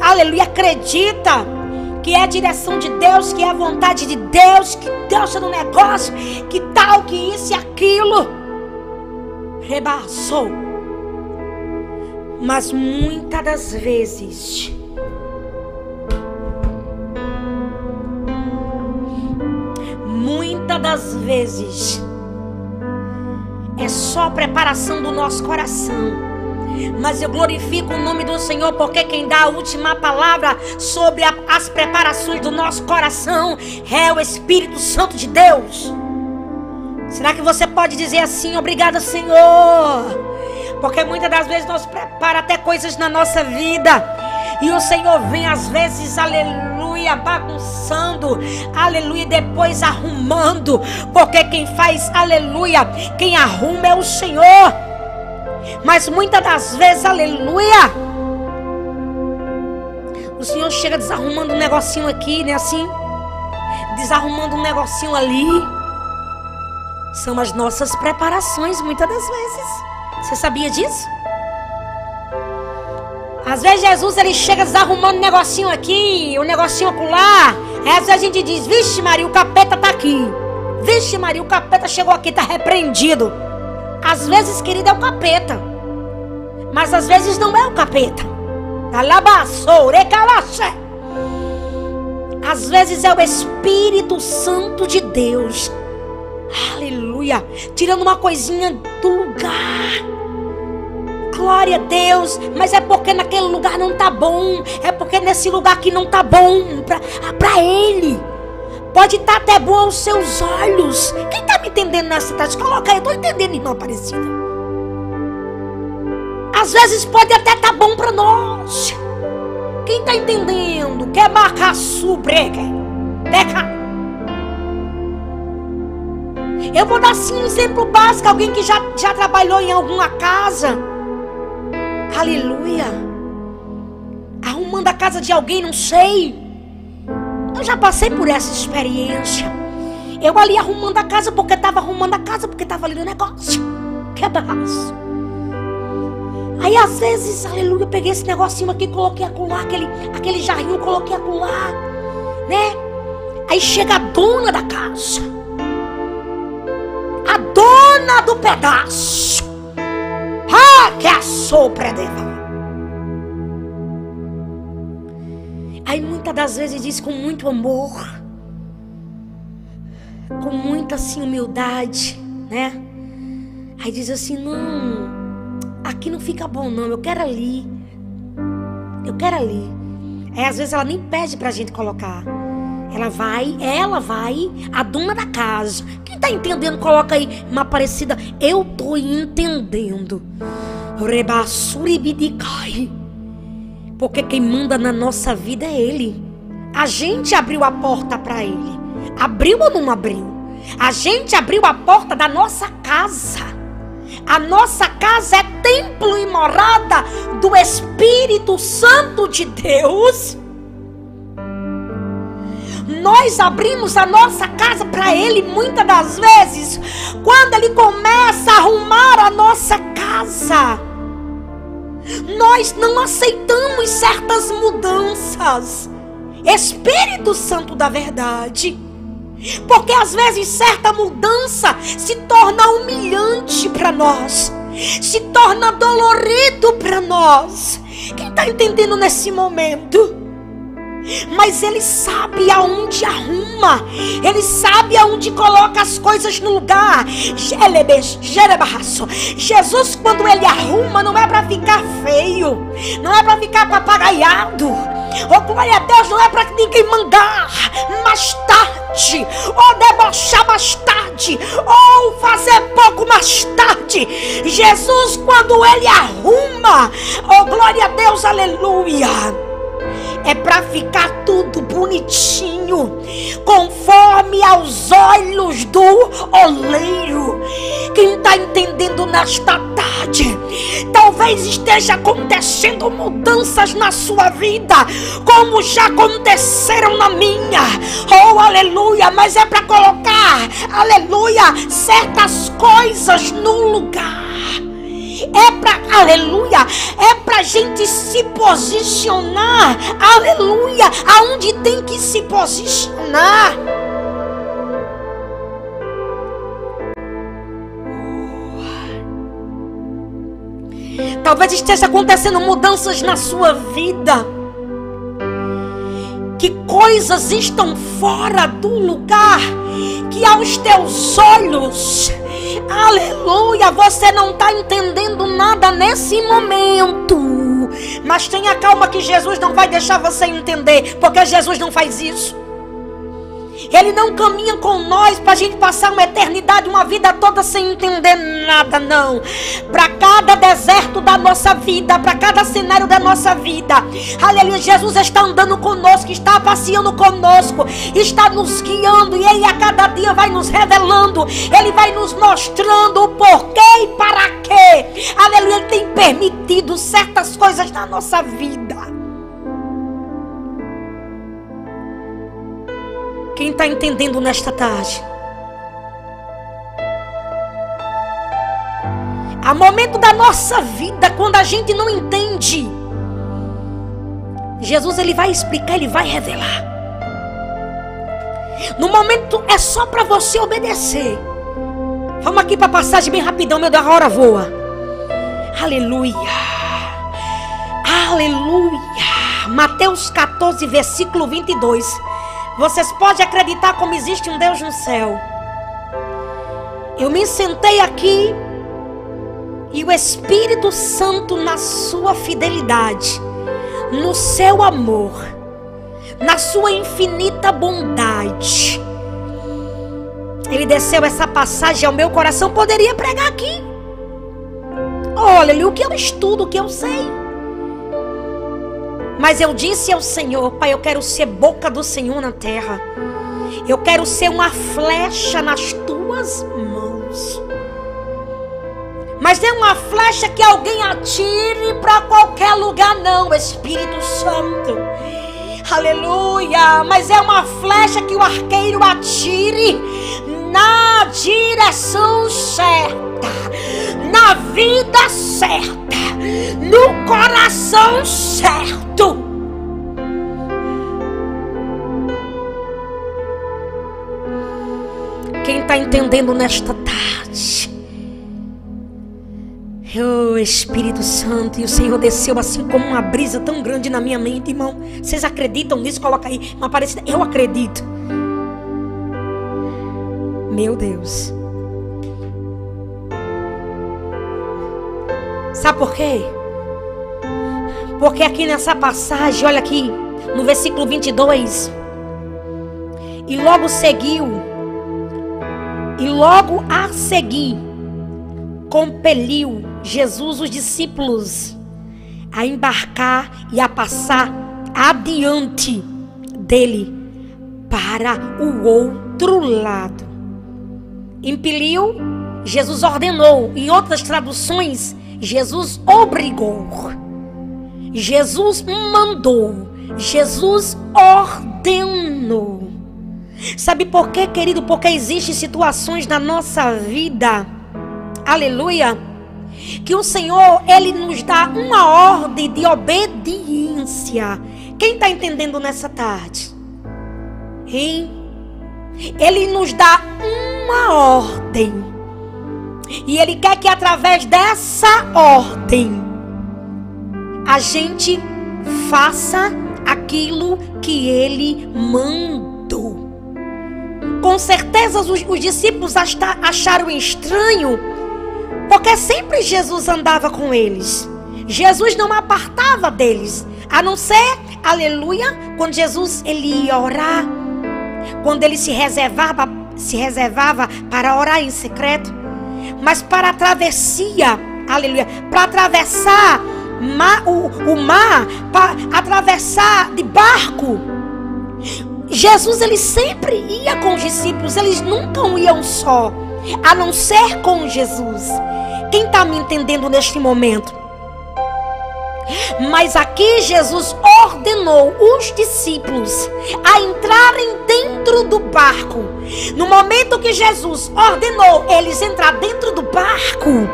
aleluia, acredita que é a direção de Deus, que é a vontade de Deus, que Deus é no negócio, que tal, que isso e aquilo. Rebaçou. Mas muitas das vezes é só a preparação do nosso coração. Mas eu glorifico o nome do Senhor, porque quem dá a última palavra sobre as preparações do nosso coração é o Espírito Santo de Deus. Será que você pode dizer assim: obrigada, Senhor? Porque muitas das vezes nós preparamos até coisas na nossa vida, e o Senhor vem às vezes, aleluia, bagunçando, aleluia, e depois arrumando. Porque quem faz, aleluia, quem arruma é o Senhor. Mas muitas das vezes, aleluia, o Senhor chega desarrumando um negocinho aqui, né, assim, desarrumando um negocinho ali. São as nossas preparações, muitas das vezes. Você sabia disso? Às vezes Jesus, ele chega desarrumando um negocinho aqui, um negocinho acolá. Às vezes a gente diz: vixe Maria, o capeta tá aqui, vixe Maria, o capeta chegou aqui, tá repreendido. Às vezes, querida, é o capeta. Mas às vezes não é o capeta. Às vezes é o Espírito Santo de Deus, aleluia, tirando uma coisinha do lugar. Glória a Deus. Mas é porque naquele lugar não tá bom, é porque nesse lugar que não tá bom pra ele. Pode estar até bom aos seus olhos. Quem está me entendendo nessa tarde? Coloca aí, eu estou entendendo, irmã Aparecida. Às vezes pode até estar bom para nós. Quem está entendendo? Quer marcar subrega? Deca. Eu vou dar assim um exemplo básico. Alguém que já trabalhou em alguma casa, aleluia, arrumando a casa de alguém, não sei. Eu já passei por essa experiência. Eu ali arrumando a casa, porque estava arrumando a casa, porque estava ali no negócio. Que barraço. Aí às vezes, aleluia, eu peguei esse negocinho aqui, coloquei acolá, aquele jarrinho, coloquei acolá, né? Aí chega a dona da casa, a dona do pedaço. Ah, que a sopra dela. Aí muitas das vezes diz com muito amor, com muita assim, humildade, né? Aí diz assim, não, aqui não fica bom não, eu quero ali. Eu quero ali. Aí às vezes ela nem pede pra gente colocar. Ela vai, a dona da casa. Quem tá entendendo, coloca aí uma parecida. Eu tô entendendo. Rebassuribidikai. Porque quem manda na nossa vida é Ele. A gente abriu a porta pra Ele. Abriu ou não abriu? A gente abriu a porta da nossa casa. A nossa casa é templo e morada do Espírito Santo de Deus. Nós abrimos a nossa casa para Ele muitas das vezes, quando Ele começa a arrumar a nossa casa. Nós não aceitamos certas mudanças, Espírito Santo da verdade, porque às vezes certa mudança se torna humilhante para nós, se torna dolorido para nós. Quem está entendendo nesse momento? Mas Ele sabe aonde arruma, Ele sabe aonde coloca as coisas no lugar. Jesus, quando Ele arruma, não é para ficar feio, não é para ficar papagaiado. Oh, glória a Deus, não é para ninguém mandar mais tarde, ou debochar mais tarde, ou fazer pouco mais tarde. Jesus, quando Ele arruma, oh, glória a Deus, aleluia, é para ficar tudo bonitinho, conforme aos olhos do oleiro. Quem está entendendo nesta tarde? Talvez esteja acontecendo mudanças na sua vida, como já aconteceram na minha. Oh, aleluia, mas é para colocar, aleluia, certas coisas no lugar. É pra gente se posicionar, aleluia, aonde tem que se posicionar. Talvez esteja acontecendo mudanças na sua vida, que coisas estão fora do lugar, que aos teus olhos, aleluia, você não está entendendo nada nesse momento. Mas tenha calma que Jesus não vai deixar você entender, porque Jesus não faz isso. Ele não caminha com nós para a gente passar uma eternidade, uma vida toda sem entender nada, não. Para cada deserto da nossa vida, para cada cenário da nossa vida, aleluia, Jesus está andando conosco, está passeando conosco, está nos guiando, e Ele a cada dia vai nos revelando, Ele vai nos mostrando o porquê e para quê. Aleluia, Ele tem permitido certas coisas na nossa vida. Quem está entendendo nesta tarde? Há momento da nossa vida quando a gente não entende. Jesus, Ele vai explicar, Ele vai revelar. No momento é só para você obedecer. Vamos aqui para a passagem bem rapidão, meu Deus, a hora voa. Aleluia. Aleluia. Mateus 14, versículo 22. Vocês podem acreditar como existe um Deus no céu. Eu me sentei aqui e o Espírito Santo, na sua fidelidade, no seu amor, na sua infinita bondade, Ele desceu essa passagem ao meu coração. Poderia pregar aqui. Olha, o que eu estudo, o que eu sei. Mas eu disse ao Senhor, Pai, eu quero ser boca do Senhor na terra. Eu quero ser uma flecha nas tuas mãos. Mas não é uma flecha que alguém atire para qualquer lugar, não, Espírito Santo. Aleluia. Mas é uma flecha que o arqueiro atire na direção certa, na vida certa, no coração certo. Quem está entendendo nesta tarde? Oh, Espírito Santo, e o Senhor desceu assim como uma brisa tão grande na minha mente, irmão. Vocês acreditam nisso? Coloca aí uma parecida. Eu acredito. Meu Deus. Sabe por quê? Porque aqui nessa passagem, olha aqui, no versículo 22. E logo seguiu, e logo a seguir, compeliu Jesus os discípulos a embarcar e a passar adiante dele para o outro lado. Impeliu, Jesus ordenou. Em outras traduções, Jesus obrigou, Jesus mandou, Jesus ordenou. Sabe por quê, querido? Porque existem situações na nossa vida, aleluia, que o Senhor, Ele nos dá uma ordem de obediência. Quem está entendendo nessa tarde? Hein? Ele nos dá uma ordem, e Ele quer que através dessa ordem a gente faça aquilo que Ele mandou. Com certeza os discípulos acharam estranho, porque sempre Jesus andava com eles. Jesus não apartava deles, a não ser, aleluia, quando Jesus ele ia orar, quando ele se reservava para orar em secreto. Mas para a travessia, aleluia, para atravessar o mar, para atravessar de barco, Jesus ele sempre ia com os discípulos. Eles nunca iam só, a não ser com Jesus. Quem está me entendendo neste momento? Mas aqui Jesus ordenou os discípulos a entrarem dentro do barco. No momento que Jesus ordenou eles entrar dentro do barco,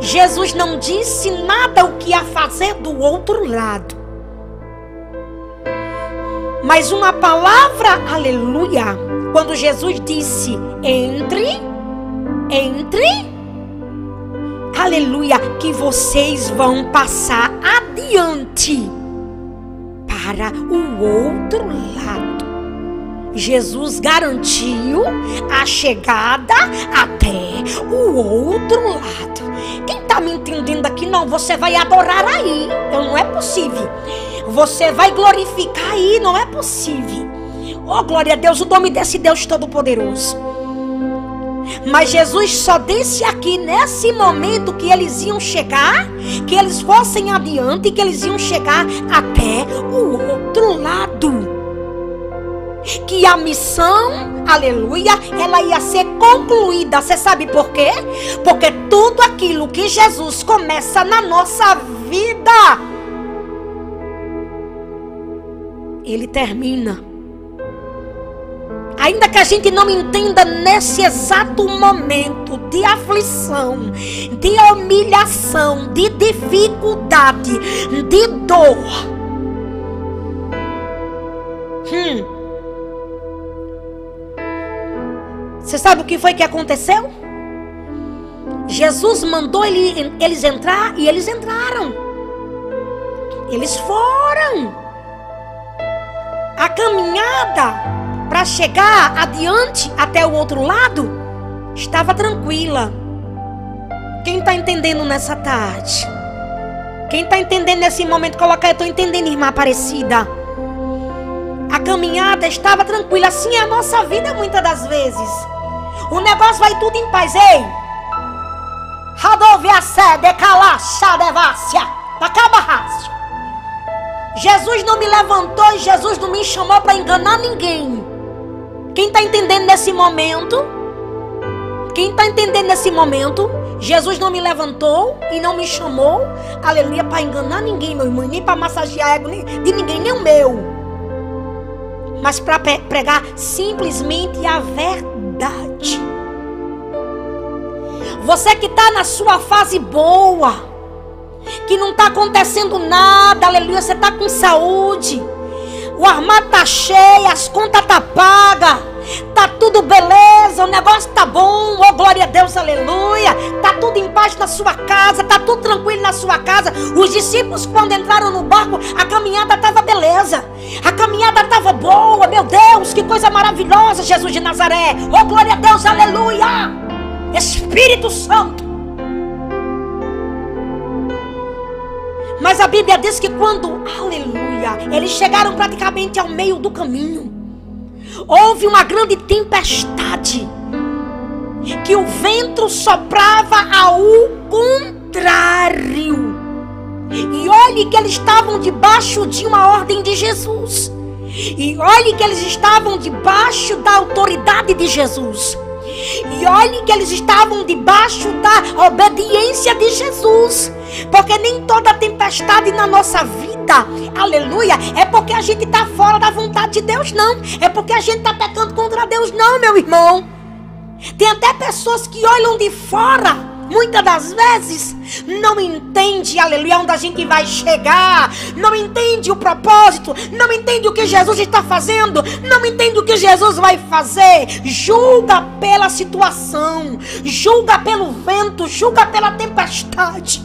Jesus não disse nada o que ia fazer do outro lado. Mas uma palavra, aleluia, quando Jesus disse, entre, aleluia, que vocês vão passar adiante para o outro lado. Jesus garantiu a chegada até o outro lado. Quem está me entendendo aqui? Não, você vai adorar aí, então não é possível. Você vai glorificar aí, não é possível. Oh, glória a Deus, o nome desse Deus Todo-Poderoso. Mas Jesus só disse aqui nesse momento que eles iam chegar, que eles fossem adiante, que eles iam chegar até o outro lado. Que a missão, aleluia, ela ia ser concluída. Você sabe por quê? Porque tudo aquilo que Jesus começa na nossa vida, Ele termina. Ainda que a gente não entenda nesse exato momento de aflição, de humilhação, de dificuldade, de dor. Você sabe o que foi que aconteceu? Jesus mandou eles entrar e eles entraram. Eles foram. A caminhada para chegar adiante até o outro lado estava tranquila. Quem está entendendo nessa tarde? Quem está entendendo nesse momento? Coloca aí, eu estou entendendo, irmã Aparecida. A caminhada estava tranquila. Assim é a nossa vida muitas das vezes. O negócio vai tudo em paz. Ei! Jesus não me levantou e Jesus não me chamou para enganar ninguém. Quem está entendendo nesse momento? Quem está entendendo nesse momento? Jesus não me levantou e não me chamou, aleluia, para enganar ninguém, meu irmão, nem para massagear ego de ninguém, nem o meu. Mas para pregar simplesmente a verdade. Você que está na sua fase boa, que não está acontecendo nada, aleluia, você está com saúde, o armário tá cheio, as contas tá paga, tá tudo beleza, o negócio tá bom, oh glória a Deus, aleluia, tá tudo em paz na sua casa, tá tudo tranquilo na sua casa. Os discípulos quando entraram no barco, a caminhada tava beleza, a caminhada tava boa, meu Deus, que coisa maravilhosa, Jesus de Nazaré, oh glória a Deus, aleluia, Espírito Santo. Mas a Bíblia diz que quando, aleluia, eles chegaram praticamente ao meio do caminho, houve uma grande tempestade, que o vento soprava ao contrário. E olhe que eles estavam debaixo de uma ordem de Jesus. E olhe que eles estavam debaixo da autoridade de Jesus. E olhe que eles estavam debaixo da obediência de Jesus. Porque nem toda tempestade na nossa vida, aleluia, é porque a gente está fora da vontade de Deus, não. É porque a gente está pecando contra Deus, não, meu irmão. Tem até pessoas que olham de fora, muitas das vezes, não entende, aleluia, onde a gente vai chegar, não entende o propósito, não entende o que Jesus está fazendo, não entende o que Jesus vai fazer, julga pela situação, julga pelo vento, julga pela tempestade.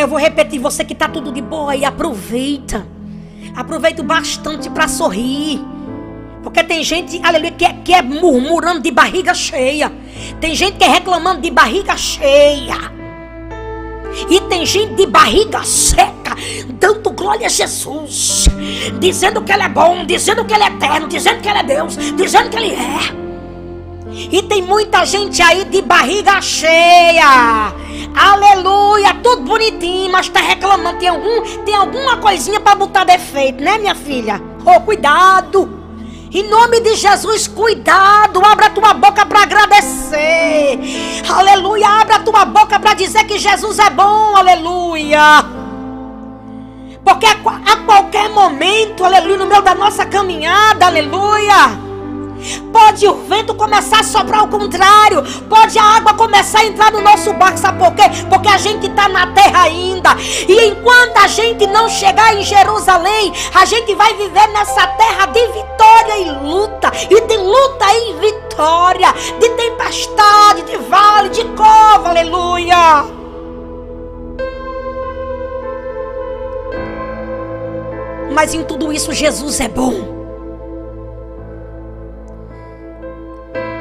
Eu vou repetir, você que está tudo de boa aí, aproveita. Aproveito bastante para sorrir, porque tem gente, aleluia, que é murmurando de barriga cheia, tem gente que é reclamando de barriga cheia, e tem gente de barriga seca, dando glória a Jesus, dizendo que Ele é bom, dizendo que Ele é eterno, dizendo que Ele é Deus, dizendo que Ele é. E tem muita gente aí de barriga cheia, aleluia, tudo bonitinho, mas está reclamando, tem alguma coisinha para botar defeito, né, minha filha? Oh, cuidado, em nome de Jesus, cuidado, abra a tua boca para agradecer, aleluia, abra a tua boca para dizer que Jesus é bom, aleluia. Porque a qualquer momento, aleluia, no meio da nossa caminhada, aleluia, pode o vento começar a soprar ao contrário, pode a água começar a entrar no nosso barco, sabe por quê? Porque a gente está na terra ainda, e enquanto a gente não chegar em Jerusalém, a gente vai viver nessa terra de vitória e luta, e de luta e vitória, de tempestade, de vale, de cova, aleluia. Mas em tudo isso Jesus é bom.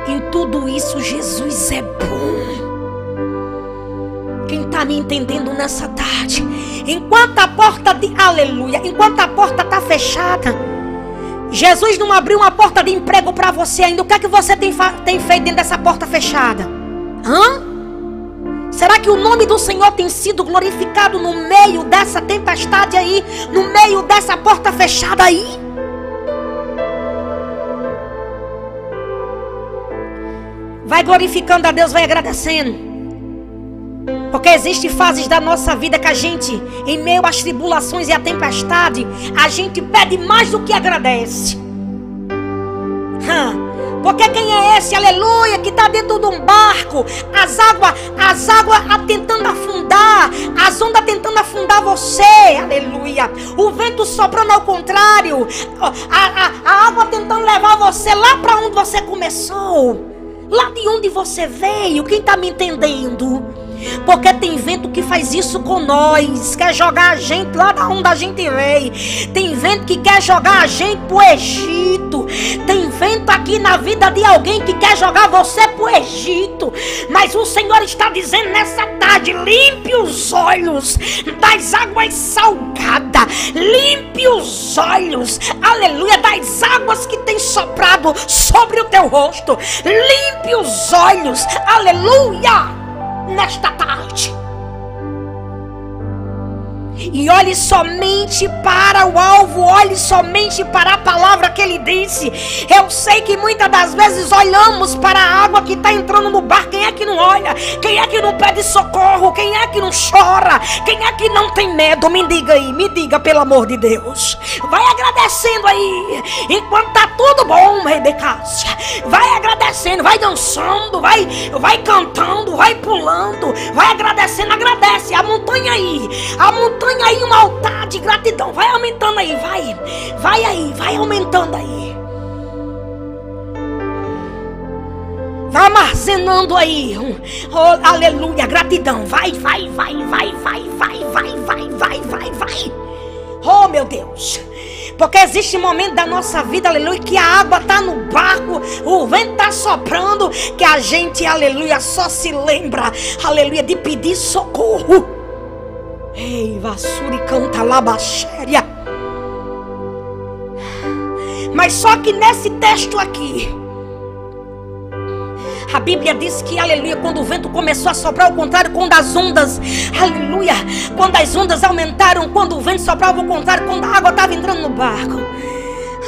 Em tudo isso, Jesus é bom. Quem está me entendendo nessa tarde? Enquanto a porta de... aleluia. Enquanto a porta está fechada, Jesus não abriu uma porta de emprego para você ainda. O que é que você tem feito dentro dessa porta fechada? Será que o nome do Senhor tem sido glorificado no meio dessa tempestade aí? No meio dessa porta fechada aí? Vai glorificando a Deus, vai agradecendo. Porque existem fases da nossa vida que a gente, em meio às tribulações e à tempestade, a gente pede mais do que agradece. Porque quem é esse, aleluia, que está dentro de um barco, as águas tentando afundar, as ondas tentando afundar você, aleluia, o vento soprando ao contrário, a água tentando levar você lá para onde você começou, lá de onde você veio. Quem está me entendendo? Porque tem vento que faz isso com nós, quer jogar a gente lá da onde a gente veio. Tem vento que quer jogar a gente pro Egito. Tem vento aqui na vida de alguém que quer jogar você pro Egito. Mas o Senhor está dizendo nessa tarde: limpe os olhos das águas salgadas, limpe os olhos, aleluia, das águas que tem soprado sobre o teu rosto. Limpe os olhos, aleluia, nesta tarde, e olhe somente para o alvo, olhe somente para a palavra que Ele disse. Eu sei que muitas das vezes olhamos para a água que está entrando no bar. Quem é que não olha? Quem é que não pede socorro? Quem é que não chora? Quem é que não tem medo? Me diga aí, me diga, pelo amor de Deus. Vai agradecendo aí, enquanto tá tudo bom, rei de Cássia. Vai agradecendo, vai dançando, vai cantando, vai pulando, vai agradecendo, agradece. A montanha aí, um altar de gratidão. Vai aumentando aí, vai aí, vai aumentando aí. Vai armazenando aí. Oh, aleluia, gratidão. Vai. Oh, meu Deus. Porque existe um momento da nossa vida, aleluia, que a água está no barco, o vento está soprando, que a gente, aleluia, só se lembra, aleluia, de pedir socorro. Ei, Vassuri canta labaxéria. Mas só que nesse texto aqui, a Bíblia diz que, aleluia, quando o vento começou a soprar, ao contrário, quando as ondas, aleluia, quando as ondas aumentaram, quando o vento soprava, ao contrário, quando a água estava entrando no barco,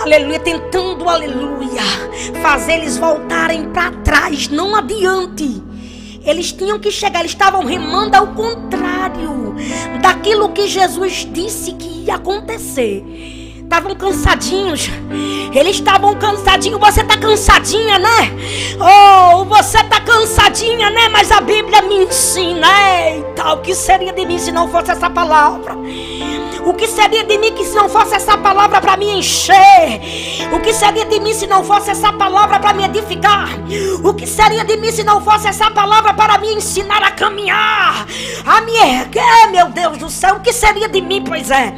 aleluia, tentando, aleluia, fazer eles voltarem para trás, não adiante. Eles tinham que chegar, eles estavam remando ao contrário daquilo que Jesus disse que ia acontecer. Estavam cansadinhos, eles estavam cansadinhos. Você está cansadinha, né? Oh, você está cansadinha, né? Mas a Bíblia me ensina. Eita, o que seria de mim se não fosse essa palavra? O que seria de mim que se não fosse essa palavra para me encher? O que seria de mim se não fosse essa palavra para me edificar? O que seria de mim se não fosse essa palavra para me ensinar a caminhar? A me erguer, meu Deus do céu, o que seria de mim? Pois é,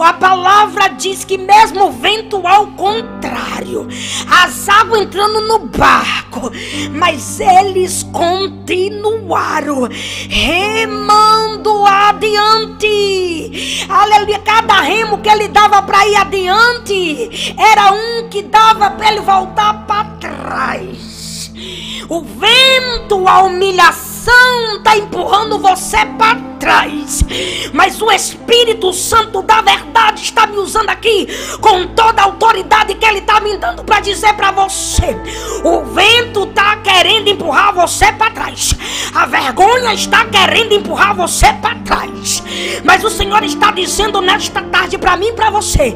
a palavra diz que mesmo o vento ao contrário, as águas entrando no barco, mas eles continuaram remando adiante. Aleluia. Cada remo que ele dava para ir adiante era um que dava para ele voltar para trás. O vento, a humilhação está empurrando você para trás, mas o Espírito Santo da verdade está me usando aqui com toda a autoridade que ele está me dando para dizer para você: o vento está querendo empurrar você para trás, a vergonha está querendo empurrar você para trás, mas o Senhor está dizendo nesta tarde para mim e para você: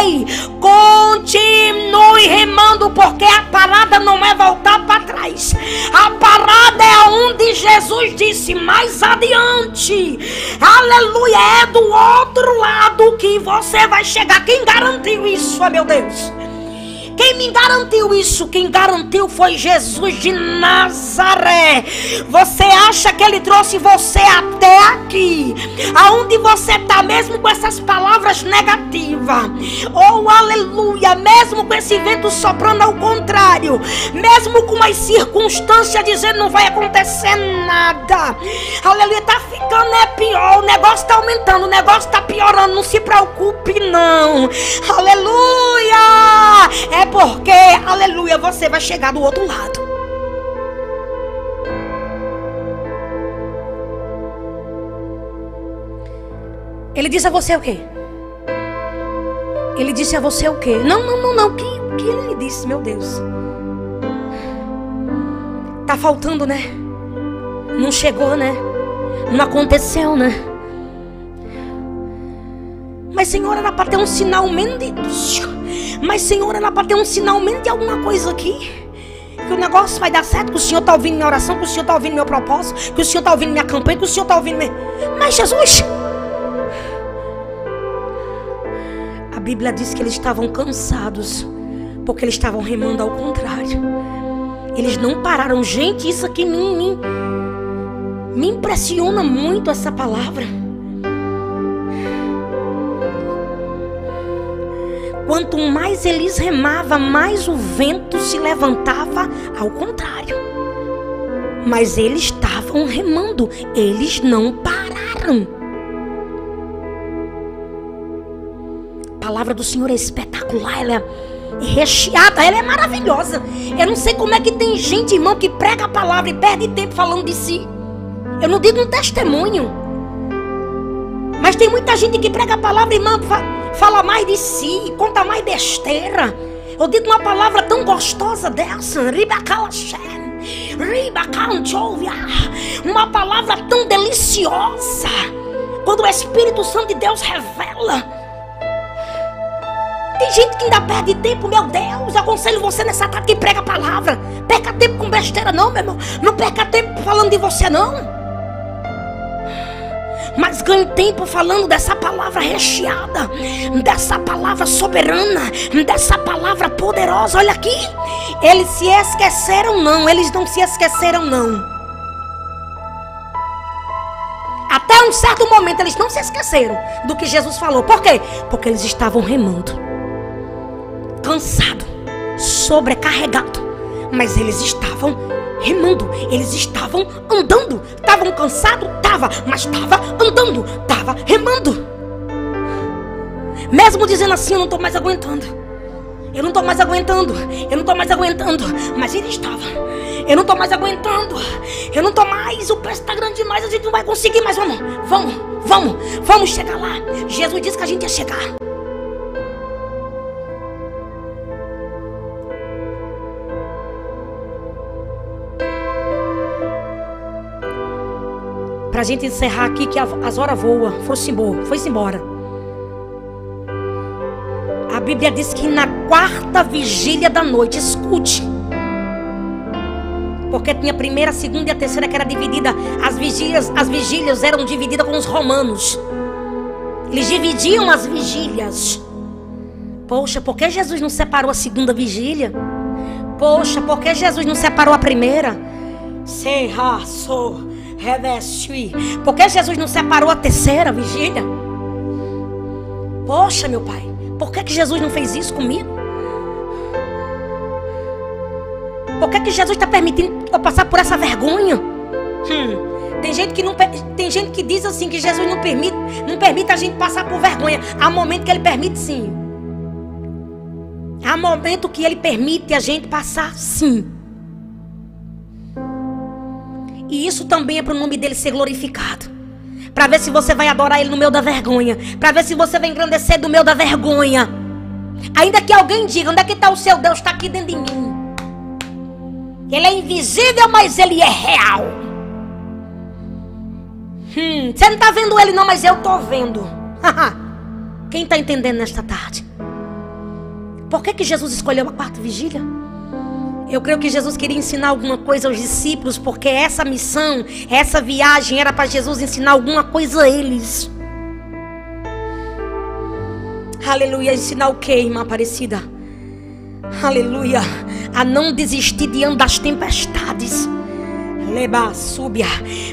ei, continue remando, porque a parada não é voltar para trás, a parada é onde Jesus disse mais adiante, aleluia, é do outro lado que você vai chegar. Quem garantiu isso, oh meu Deus? Quem me garantiu isso? Quem garantiu foi Jesus de Nazaré. Você acha que ele trouxe você até aqui, aonde você está, mesmo com essas palavras negativas? Oh, aleluia, mesmo com esse vento soprando ao contrário, mesmo com as circunstâncias dizendo não vai acontecer nada, aleluia, tá ficando é pior, o negócio tá aumentando, o negócio tá piorando, não se preocupe não, aleluia, é porque, aleluia, você vai chegar do outro lado. Ele disse a você o quê? Ele disse a você o quê? Não, o que ele disse, meu Deus? Tá faltando, né? Não chegou, né? Não aconteceu, né? Mas, Senhor, era para ter um sinal mendigo. Mas, Senhor, ela bateu um sinal mesmo de alguma coisa aqui. Que o negócio vai dar certo, que o Senhor está ouvindo minha oração, que o Senhor está ouvindo meu propósito, que o Senhor está ouvindo minha campanha, que o Senhor está ouvindo minha... Mas, Jesus... A Bíblia diz que eles estavam cansados, porque eles estavam remando ao contrário. Eles não pararam. Gente, isso aqui me impressiona muito essa palavra. Quanto mais eles remavam, mais o vento se levantava ao contrário. Mas eles estavam remando, eles não pararam. A palavra do Senhor é espetacular, ela é recheada, ela é maravilhosa. Eu não sei como é que tem gente, irmão, que prega a palavra e perde tempo falando de si. Eu não digo um testemunho, mas tem muita gente que prega a palavra, irmão, fala mais de si, conta mais besteira. Eu digo uma palavra tão gostosa dessa, uma palavra tão deliciosa, quando o Espírito Santo de Deus revela. Tem gente que ainda perde tempo, meu Deus. Eu aconselho você nessa tarde que prega a palavra. Perca tempo com besteira não, meu irmão. Não perca tempo falando de você não, mas ganhe tempo falando dessa palavra recheada, dessa palavra soberana, dessa palavra poderosa. Olha aqui, eles se esqueceram não, eles não se esqueceram não. Até um certo momento eles não se esqueceram do que Jesus falou. Por quê? Porque eles estavam remando. cansado, sobrecarregado, mas eles estavam remando, eles estavam andando, estavam cansados, mas estava andando, estava remando, mesmo dizendo assim: eu não estou mais aguentando, eu não estou mais aguentando, eu não estou mais aguentando, mas ele estava: eu não estou mais aguentando, eu não estou mais, o preço está grande demais, a gente não vai conseguir mais, vamos, vamos, vamos, vamos chegar lá. Jesus disse que a gente ia chegar. Pra gente encerrar aqui, que as horas voam, foi-se embora. A Bíblia diz que na quarta vigília da noite, escute, porque tinha a primeira, a segunda e a terceira, que era dividida. As vigílias eram divididas com os romanos. Eles dividiam as vigílias. Poxa, por que Jesus não separou a segunda vigília? Poxa, por que Jesus não separou a primeira? Serraçou. Por que Jesus não separou a terceira vigília? Poxa, meu Pai, por que Jesus não fez isso comigo? Por que Jesus está permitindo eu passar por essa vergonha? Tem gente que diz assim que Jesus não permite a gente passar por vergonha. Há momento que Ele permite, sim. Há momento que Ele permite a gente passar, sim. E isso também é para o nome dele ser glorificado. Para ver se você vai adorar ele no meio da vergonha. Para ver se você vai engrandecer do meio da vergonha. Ainda que alguém diga: onde é que está o seu Deus? Está aqui dentro de mim. Ele é invisível, mas ele é real. Você não está vendo ele não, mas eu estou vendo. Quem está entendendo nesta tarde? Por que Jesus escolheu a quarta vigília? Eu creio que Jesus queria ensinar alguma coisa aos discípulos, porque essa missão, essa viagem era para Jesus ensinar alguma coisa a eles. Aleluia, ensinar o que, irmã Aparecida? Aleluia, a não desistir diante das tempestades. Leba, súbia,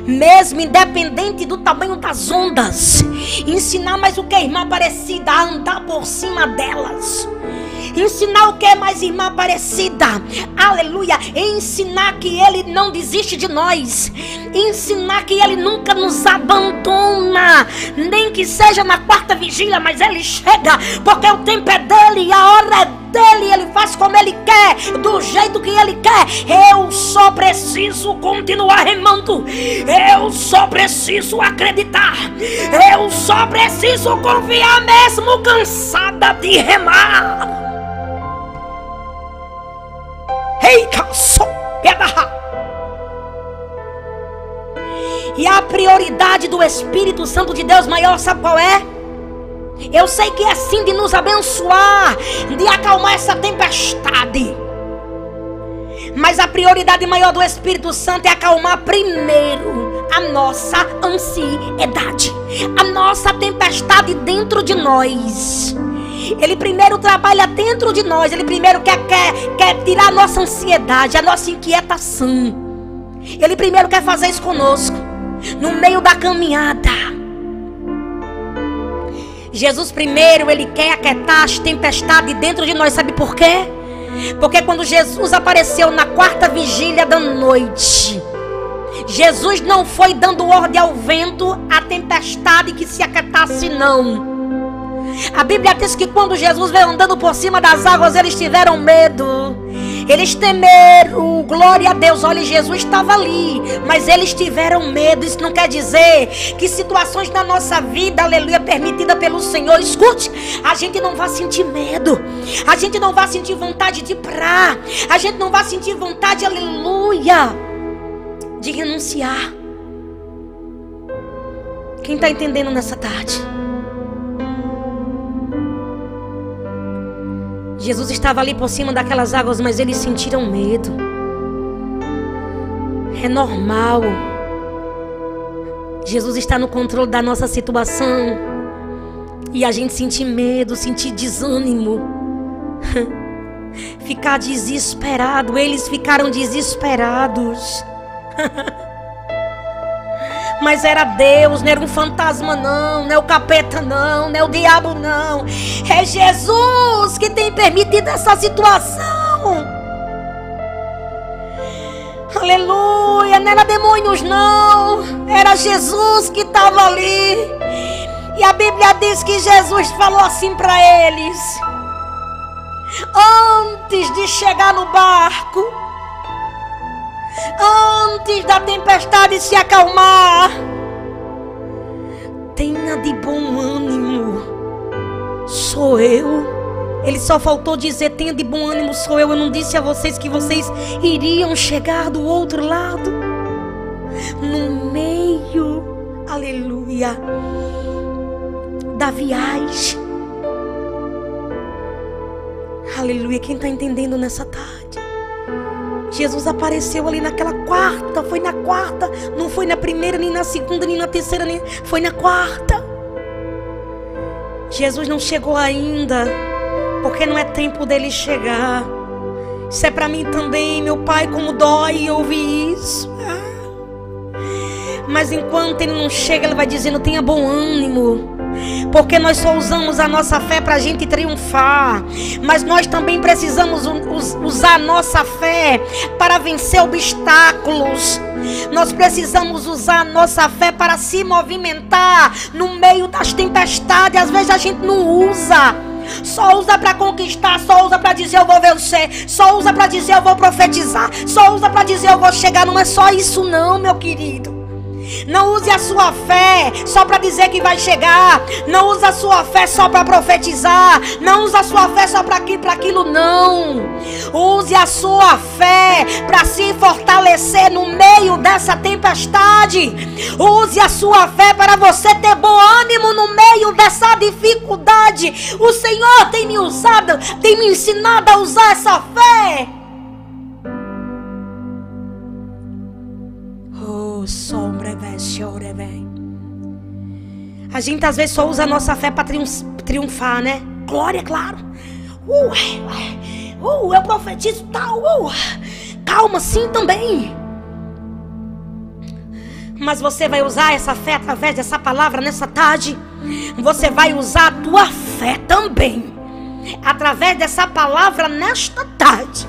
mesmo independente do tamanho das ondas. Ensinar mais o que, irmã Aparecida? A andar por cima delas. Ensinar o que mais, irmã Aparecida? Aleluia, ensinar que ele não desiste de nós. Ensinar que ele nunca nos abandona, nem que seja na quarta vigília, mas ele chega, porque o tempo é dele, a hora é dele. Ele faz como ele quer, do jeito que ele quer. Eu só preciso continuar remando. Eu só preciso acreditar. Eu só preciso confiar, mesmo cansada de remar. E a prioridade do Espírito Santo de Deus maior, sabe qual é? Eu sei que é sim de nos abençoar, de acalmar essa tempestade, mas a prioridade maior do Espírito Santo é acalmar primeiro a nossa ansiedade, a nossa tempestade dentro de nós. Ele primeiro trabalha dentro de nós. Ele primeiro quer tirar a nossa ansiedade, a nossa inquietação. Ele primeiro quer fazer isso conosco, no meio da caminhada. Jesus primeiro, ele quer aquietar as tempestades dentro de nós. Sabe por quê? Porque quando Jesus apareceu na quarta vigília da noite, Jesus não foi dando ordem ao vento, à tempestade, que se aquietasse, não. A Bíblia diz que quando Jesus veio andando por cima das águas, eles tiveram medo, eles temeram. Glória a Deus, olha, Jesus estava ali, mas eles tiveram medo. Isso não quer dizer que situações na nossa vida, aleluia, permitida pelo Senhor, escute, a gente não vai sentir medo, a gente não vai sentir vontade de parar, a gente não vai sentir vontade, aleluia, de renunciar. Quem está entendendo nessa tarde? Jesus estava ali por cima daquelas águas, mas eles sentiram medo. É normal. Jesus está no controle da nossa situação. E a gente sentir medo, sentir desânimo, ficar desesperado. Eles ficaram desesperados. mas era Deus, não era um fantasma não, não é o capeta não, não é o diabo não, é Jesus que tem permitido essa situação. Aleluia, não era demônios não, era Jesus que estava ali. E a Bíblia diz que Jesus falou assim para eles, antes de chegar no barco, antes da tempestade se acalmar, tenha de bom ânimo, sou eu. Ele só faltou dizer, tenha de bom ânimo, sou eu. Eu não disse a vocês que vocês iriam chegar do outro lado, no meio, aleluia, da viagem. Aleluia, quem está entendendo nessa tarde? Jesus apareceu ali naquela quarta, foi na quarta, não foi na primeira, nem na segunda, nem na terceira, nem... foi na quarta. Jesus não chegou ainda, porque não é tempo dele chegar. Isso é para mim também, meu Pai, como dói ouvir isso. Mas enquanto ele não chega, ele vai dizendo, tenha bom ânimo. Porque nós só usamos a nossa fé para a gente triunfar, mas nós também precisamos usar a nossa fé para vencer obstáculos. Nós precisamos usar a nossa fé para se movimentar no meio das tempestades. Às vezes a gente não usa, só usa para conquistar, só usa para dizer eu vou vencer, só usa para dizer eu vou profetizar, só usa para dizer eu vou chegar. Não é só isso não, meu querido. Não use a sua fé só para dizer que vai chegar, não use a sua fé só para profetizar, não use a sua fé só para aquilo não. Use a sua fé para se fortalecer no meio dessa tempestade. Use a sua fé para você ter bom ânimo no meio dessa dificuldade. O Senhor tem me usado, tem me ensinado a usar essa fé. A gente às vezes só usa a nossa fé para triunfar, né? Glória, claro. Eu profetizo tal. Calma, sim também. Mas você vai usar essa fé através dessa palavra nessa tarde. Você vai usar a tua fé também através dessa palavra nesta tarde,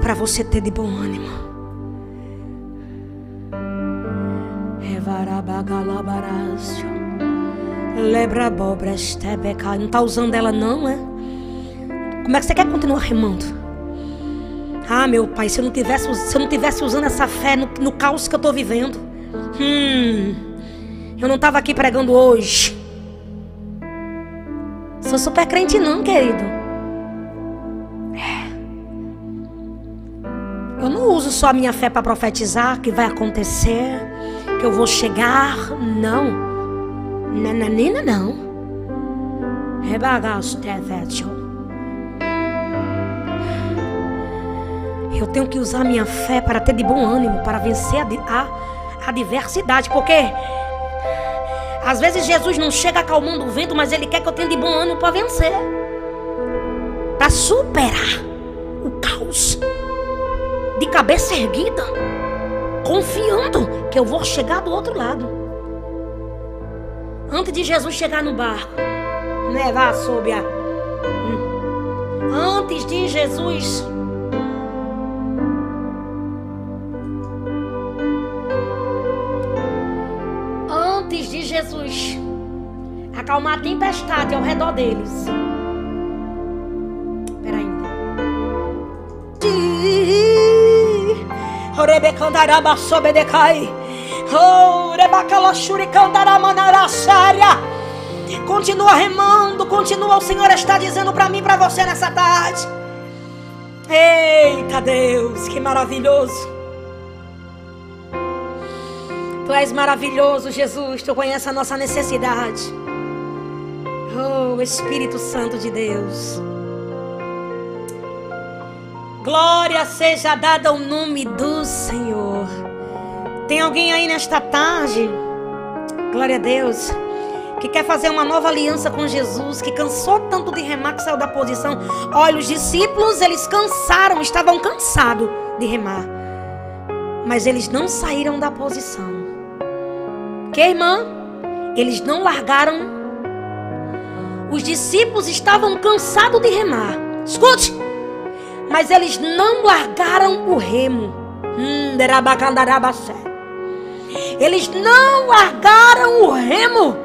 para você ter de bom ânimo. Não está usando ela não, é? Como é que você quer continuar remando? Ah, meu Pai, se eu não tivesse usando essa fé no caos que eu estou vivendo, eu não estava aqui pregando hoje. Sou super crente não, querido. Eu não uso só a minha fé para profetizar que vai acontecer, que eu vou chegar. Não. Nananina, não. Eu tenho que usar a minha fé para ter de bom ânimo, para vencer a adversidade. Porque às vezes Jesus não chega acalmando o vento, mas ele quer que eu tenha de bom ânimo para vencer, para superar o caos. De cabeça erguida, confiando que eu vou chegar do outro lado. Antes de Jesus chegar no barco, né, vá sob a... Antes de Jesus acalmar a tempestade ao redor deles. Continua remando, continua. O Senhor está dizendo para mim e para você nessa tarde. Eita Deus, que maravilhoso. Tu és maravilhoso, Jesus. Tu conheces a nossa necessidade. Oh, Espírito Santo de Deus, glória seja dada ao nome do Senhor. Tem alguém aí nesta tarde, glória a Deus, que quer fazer uma nova aliança com Jesus, que cansou tanto de remar que saiu da posição. Olha, os discípulos, eles cansaram, estavam cansados de remar. mas eles não saíram da posição. Que, irmã? Eles não largaram. Os discípulos estavam cansados de remar. Escute! Mas eles não largaram o remo. Eles não largaram o remo.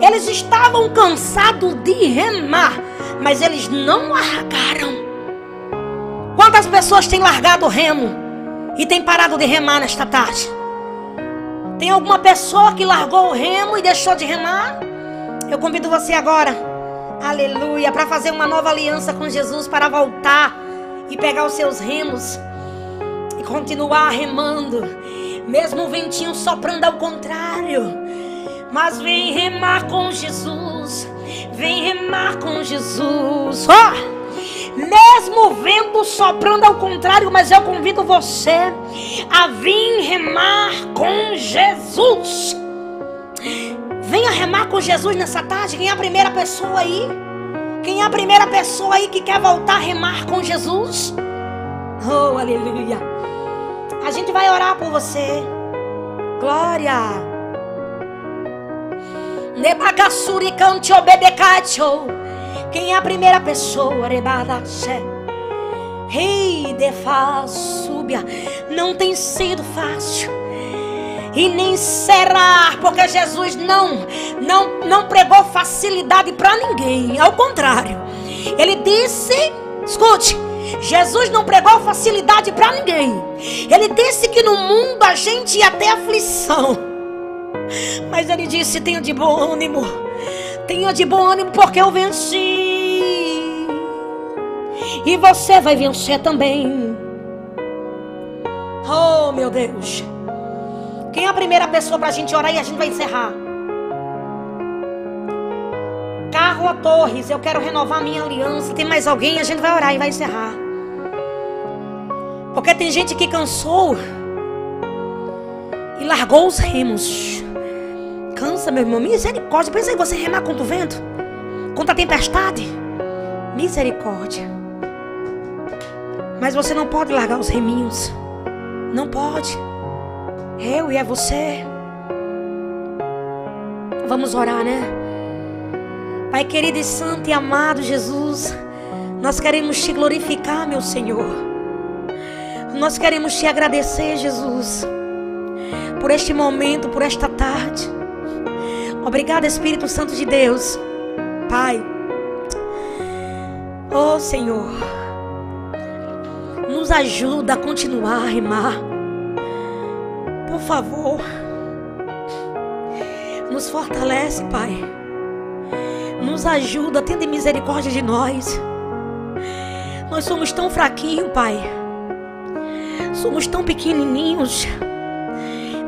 Eles estavam cansados de remar, mas eles não largaram. Quantas pessoas têm largado o remo e têm parado de remar nesta tarde? Tem alguma pessoa que largou o remo e deixou de remar? Eu convido você agora, aleluia, para fazer uma nova aliança com Jesus, para voltar e pegar os seus remos e continuar remando, mesmo o ventinho soprando ao contrário. Mas vem remar com Jesus, vem remar com Jesus. Oh! Mesmo o vento soprando ao contrário, mas eu convido você a vir remar com Jesus. Venha remar com Jesus nessa tarde. Quem é a primeira pessoa aí? Quem é a primeira pessoa aí que quer voltar a remar com Jesus? Oh, aleluia. A gente vai orar por você. Glória. Nebagassuri cante obedecacho. Quem é a primeira pessoa? Rebadaché. Rei de fácil. Não tem sido fácil. E nem será. Porque Jesus não pregou facilidade para ninguém. Ao contrário. Ele disse. Escute. Jesus não pregou facilidade para ninguém. Ele disse que no mundo a gente ia ter aflição. Mas ele disse, tenha de bom ânimo porque eu venci. E você vai vencer também. Oh, meu Deus. Quem é a primeira pessoa para a gente orar e a gente vai encerrar? Carla Torres, eu quero renovar minha aliança. Tem mais alguém? A gente vai orar e vai encerrar. Porque tem gente que cansou e largou os remos. Cansa, meu irmão, misericórdia. Pensa em você remar contra o vento, contra a tempestade. Misericórdia. Mas você não pode largar os reminhos. Não pode. Eu e é você. Vamos orar, né? Pai querido e santo e amado Jesus, nós queremos te glorificar, meu Senhor. Nós queremos te agradecer, Jesus, por este momento, por esta tarde. Obrigado, Espírito Santo de Deus. Pai, oh Senhor, nos ajuda a continuar a remar. Por favor, nos fortalece, Pai. Nos ajuda, tende misericórdia de nós. Nós somos tão fraquinhos, Pai. Somos tão pequenininhos.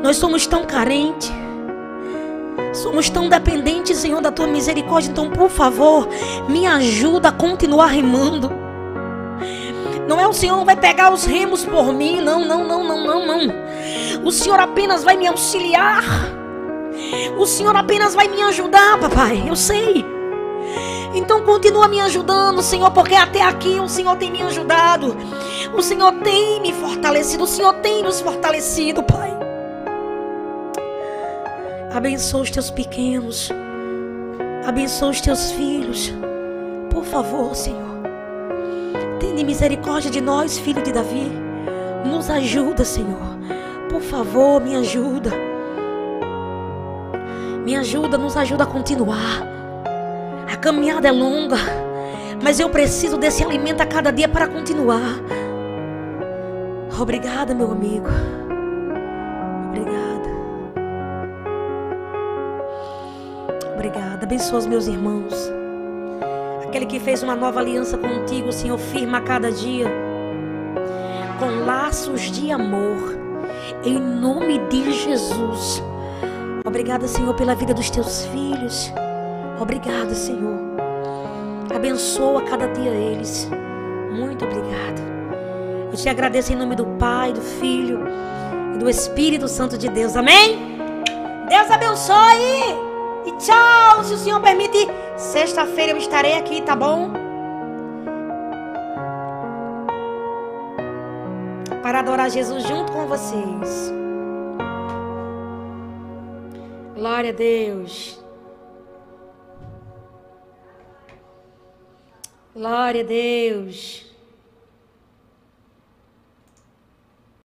Nós somos tão carentes. Somos tão dependentes, Senhor, da Tua misericórdia. Então, por favor, me ajuda a continuar remando. Não é o Senhor que vai pegar os remos por mim. Não. O Senhor apenas vai me auxiliar. O Senhor apenas vai me ajudar, papai. Eu sei. Então, continua me ajudando, Senhor, porque até aqui o Senhor tem me ajudado. O Senhor tem me fortalecido. O Senhor tem nos fortalecido, Pai. Abençoa os teus pequenos. Abençoa os teus filhos. Por favor, Senhor. Tende misericórdia de nós, filho de Davi. Nos ajuda, Senhor. Por favor, me ajuda. Me ajuda, nos ajuda a continuar. A caminhada é longa, mas eu preciso desse alimento a cada dia para continuar. Obrigada, meu amigo. Obrigada. Obrigada, abençoa os meus irmãos. Aquele que fez uma nova aliança contigo, Senhor, firma a cada dia com laços de amor, em nome de Jesus. Obrigada, Senhor, pela vida dos teus filhos. Obrigada, Senhor. Abençoa cada dia eles. Muito obrigado. Eu te agradeço em nome do Pai, do Filho e do Espírito Santo de Deus. Amém? Deus abençoe. E tchau, se o Senhor permite, sexta-feira eu estarei aqui, tá bom? para adorar Jesus junto com vocês. Glória a Deus. Glória a Deus.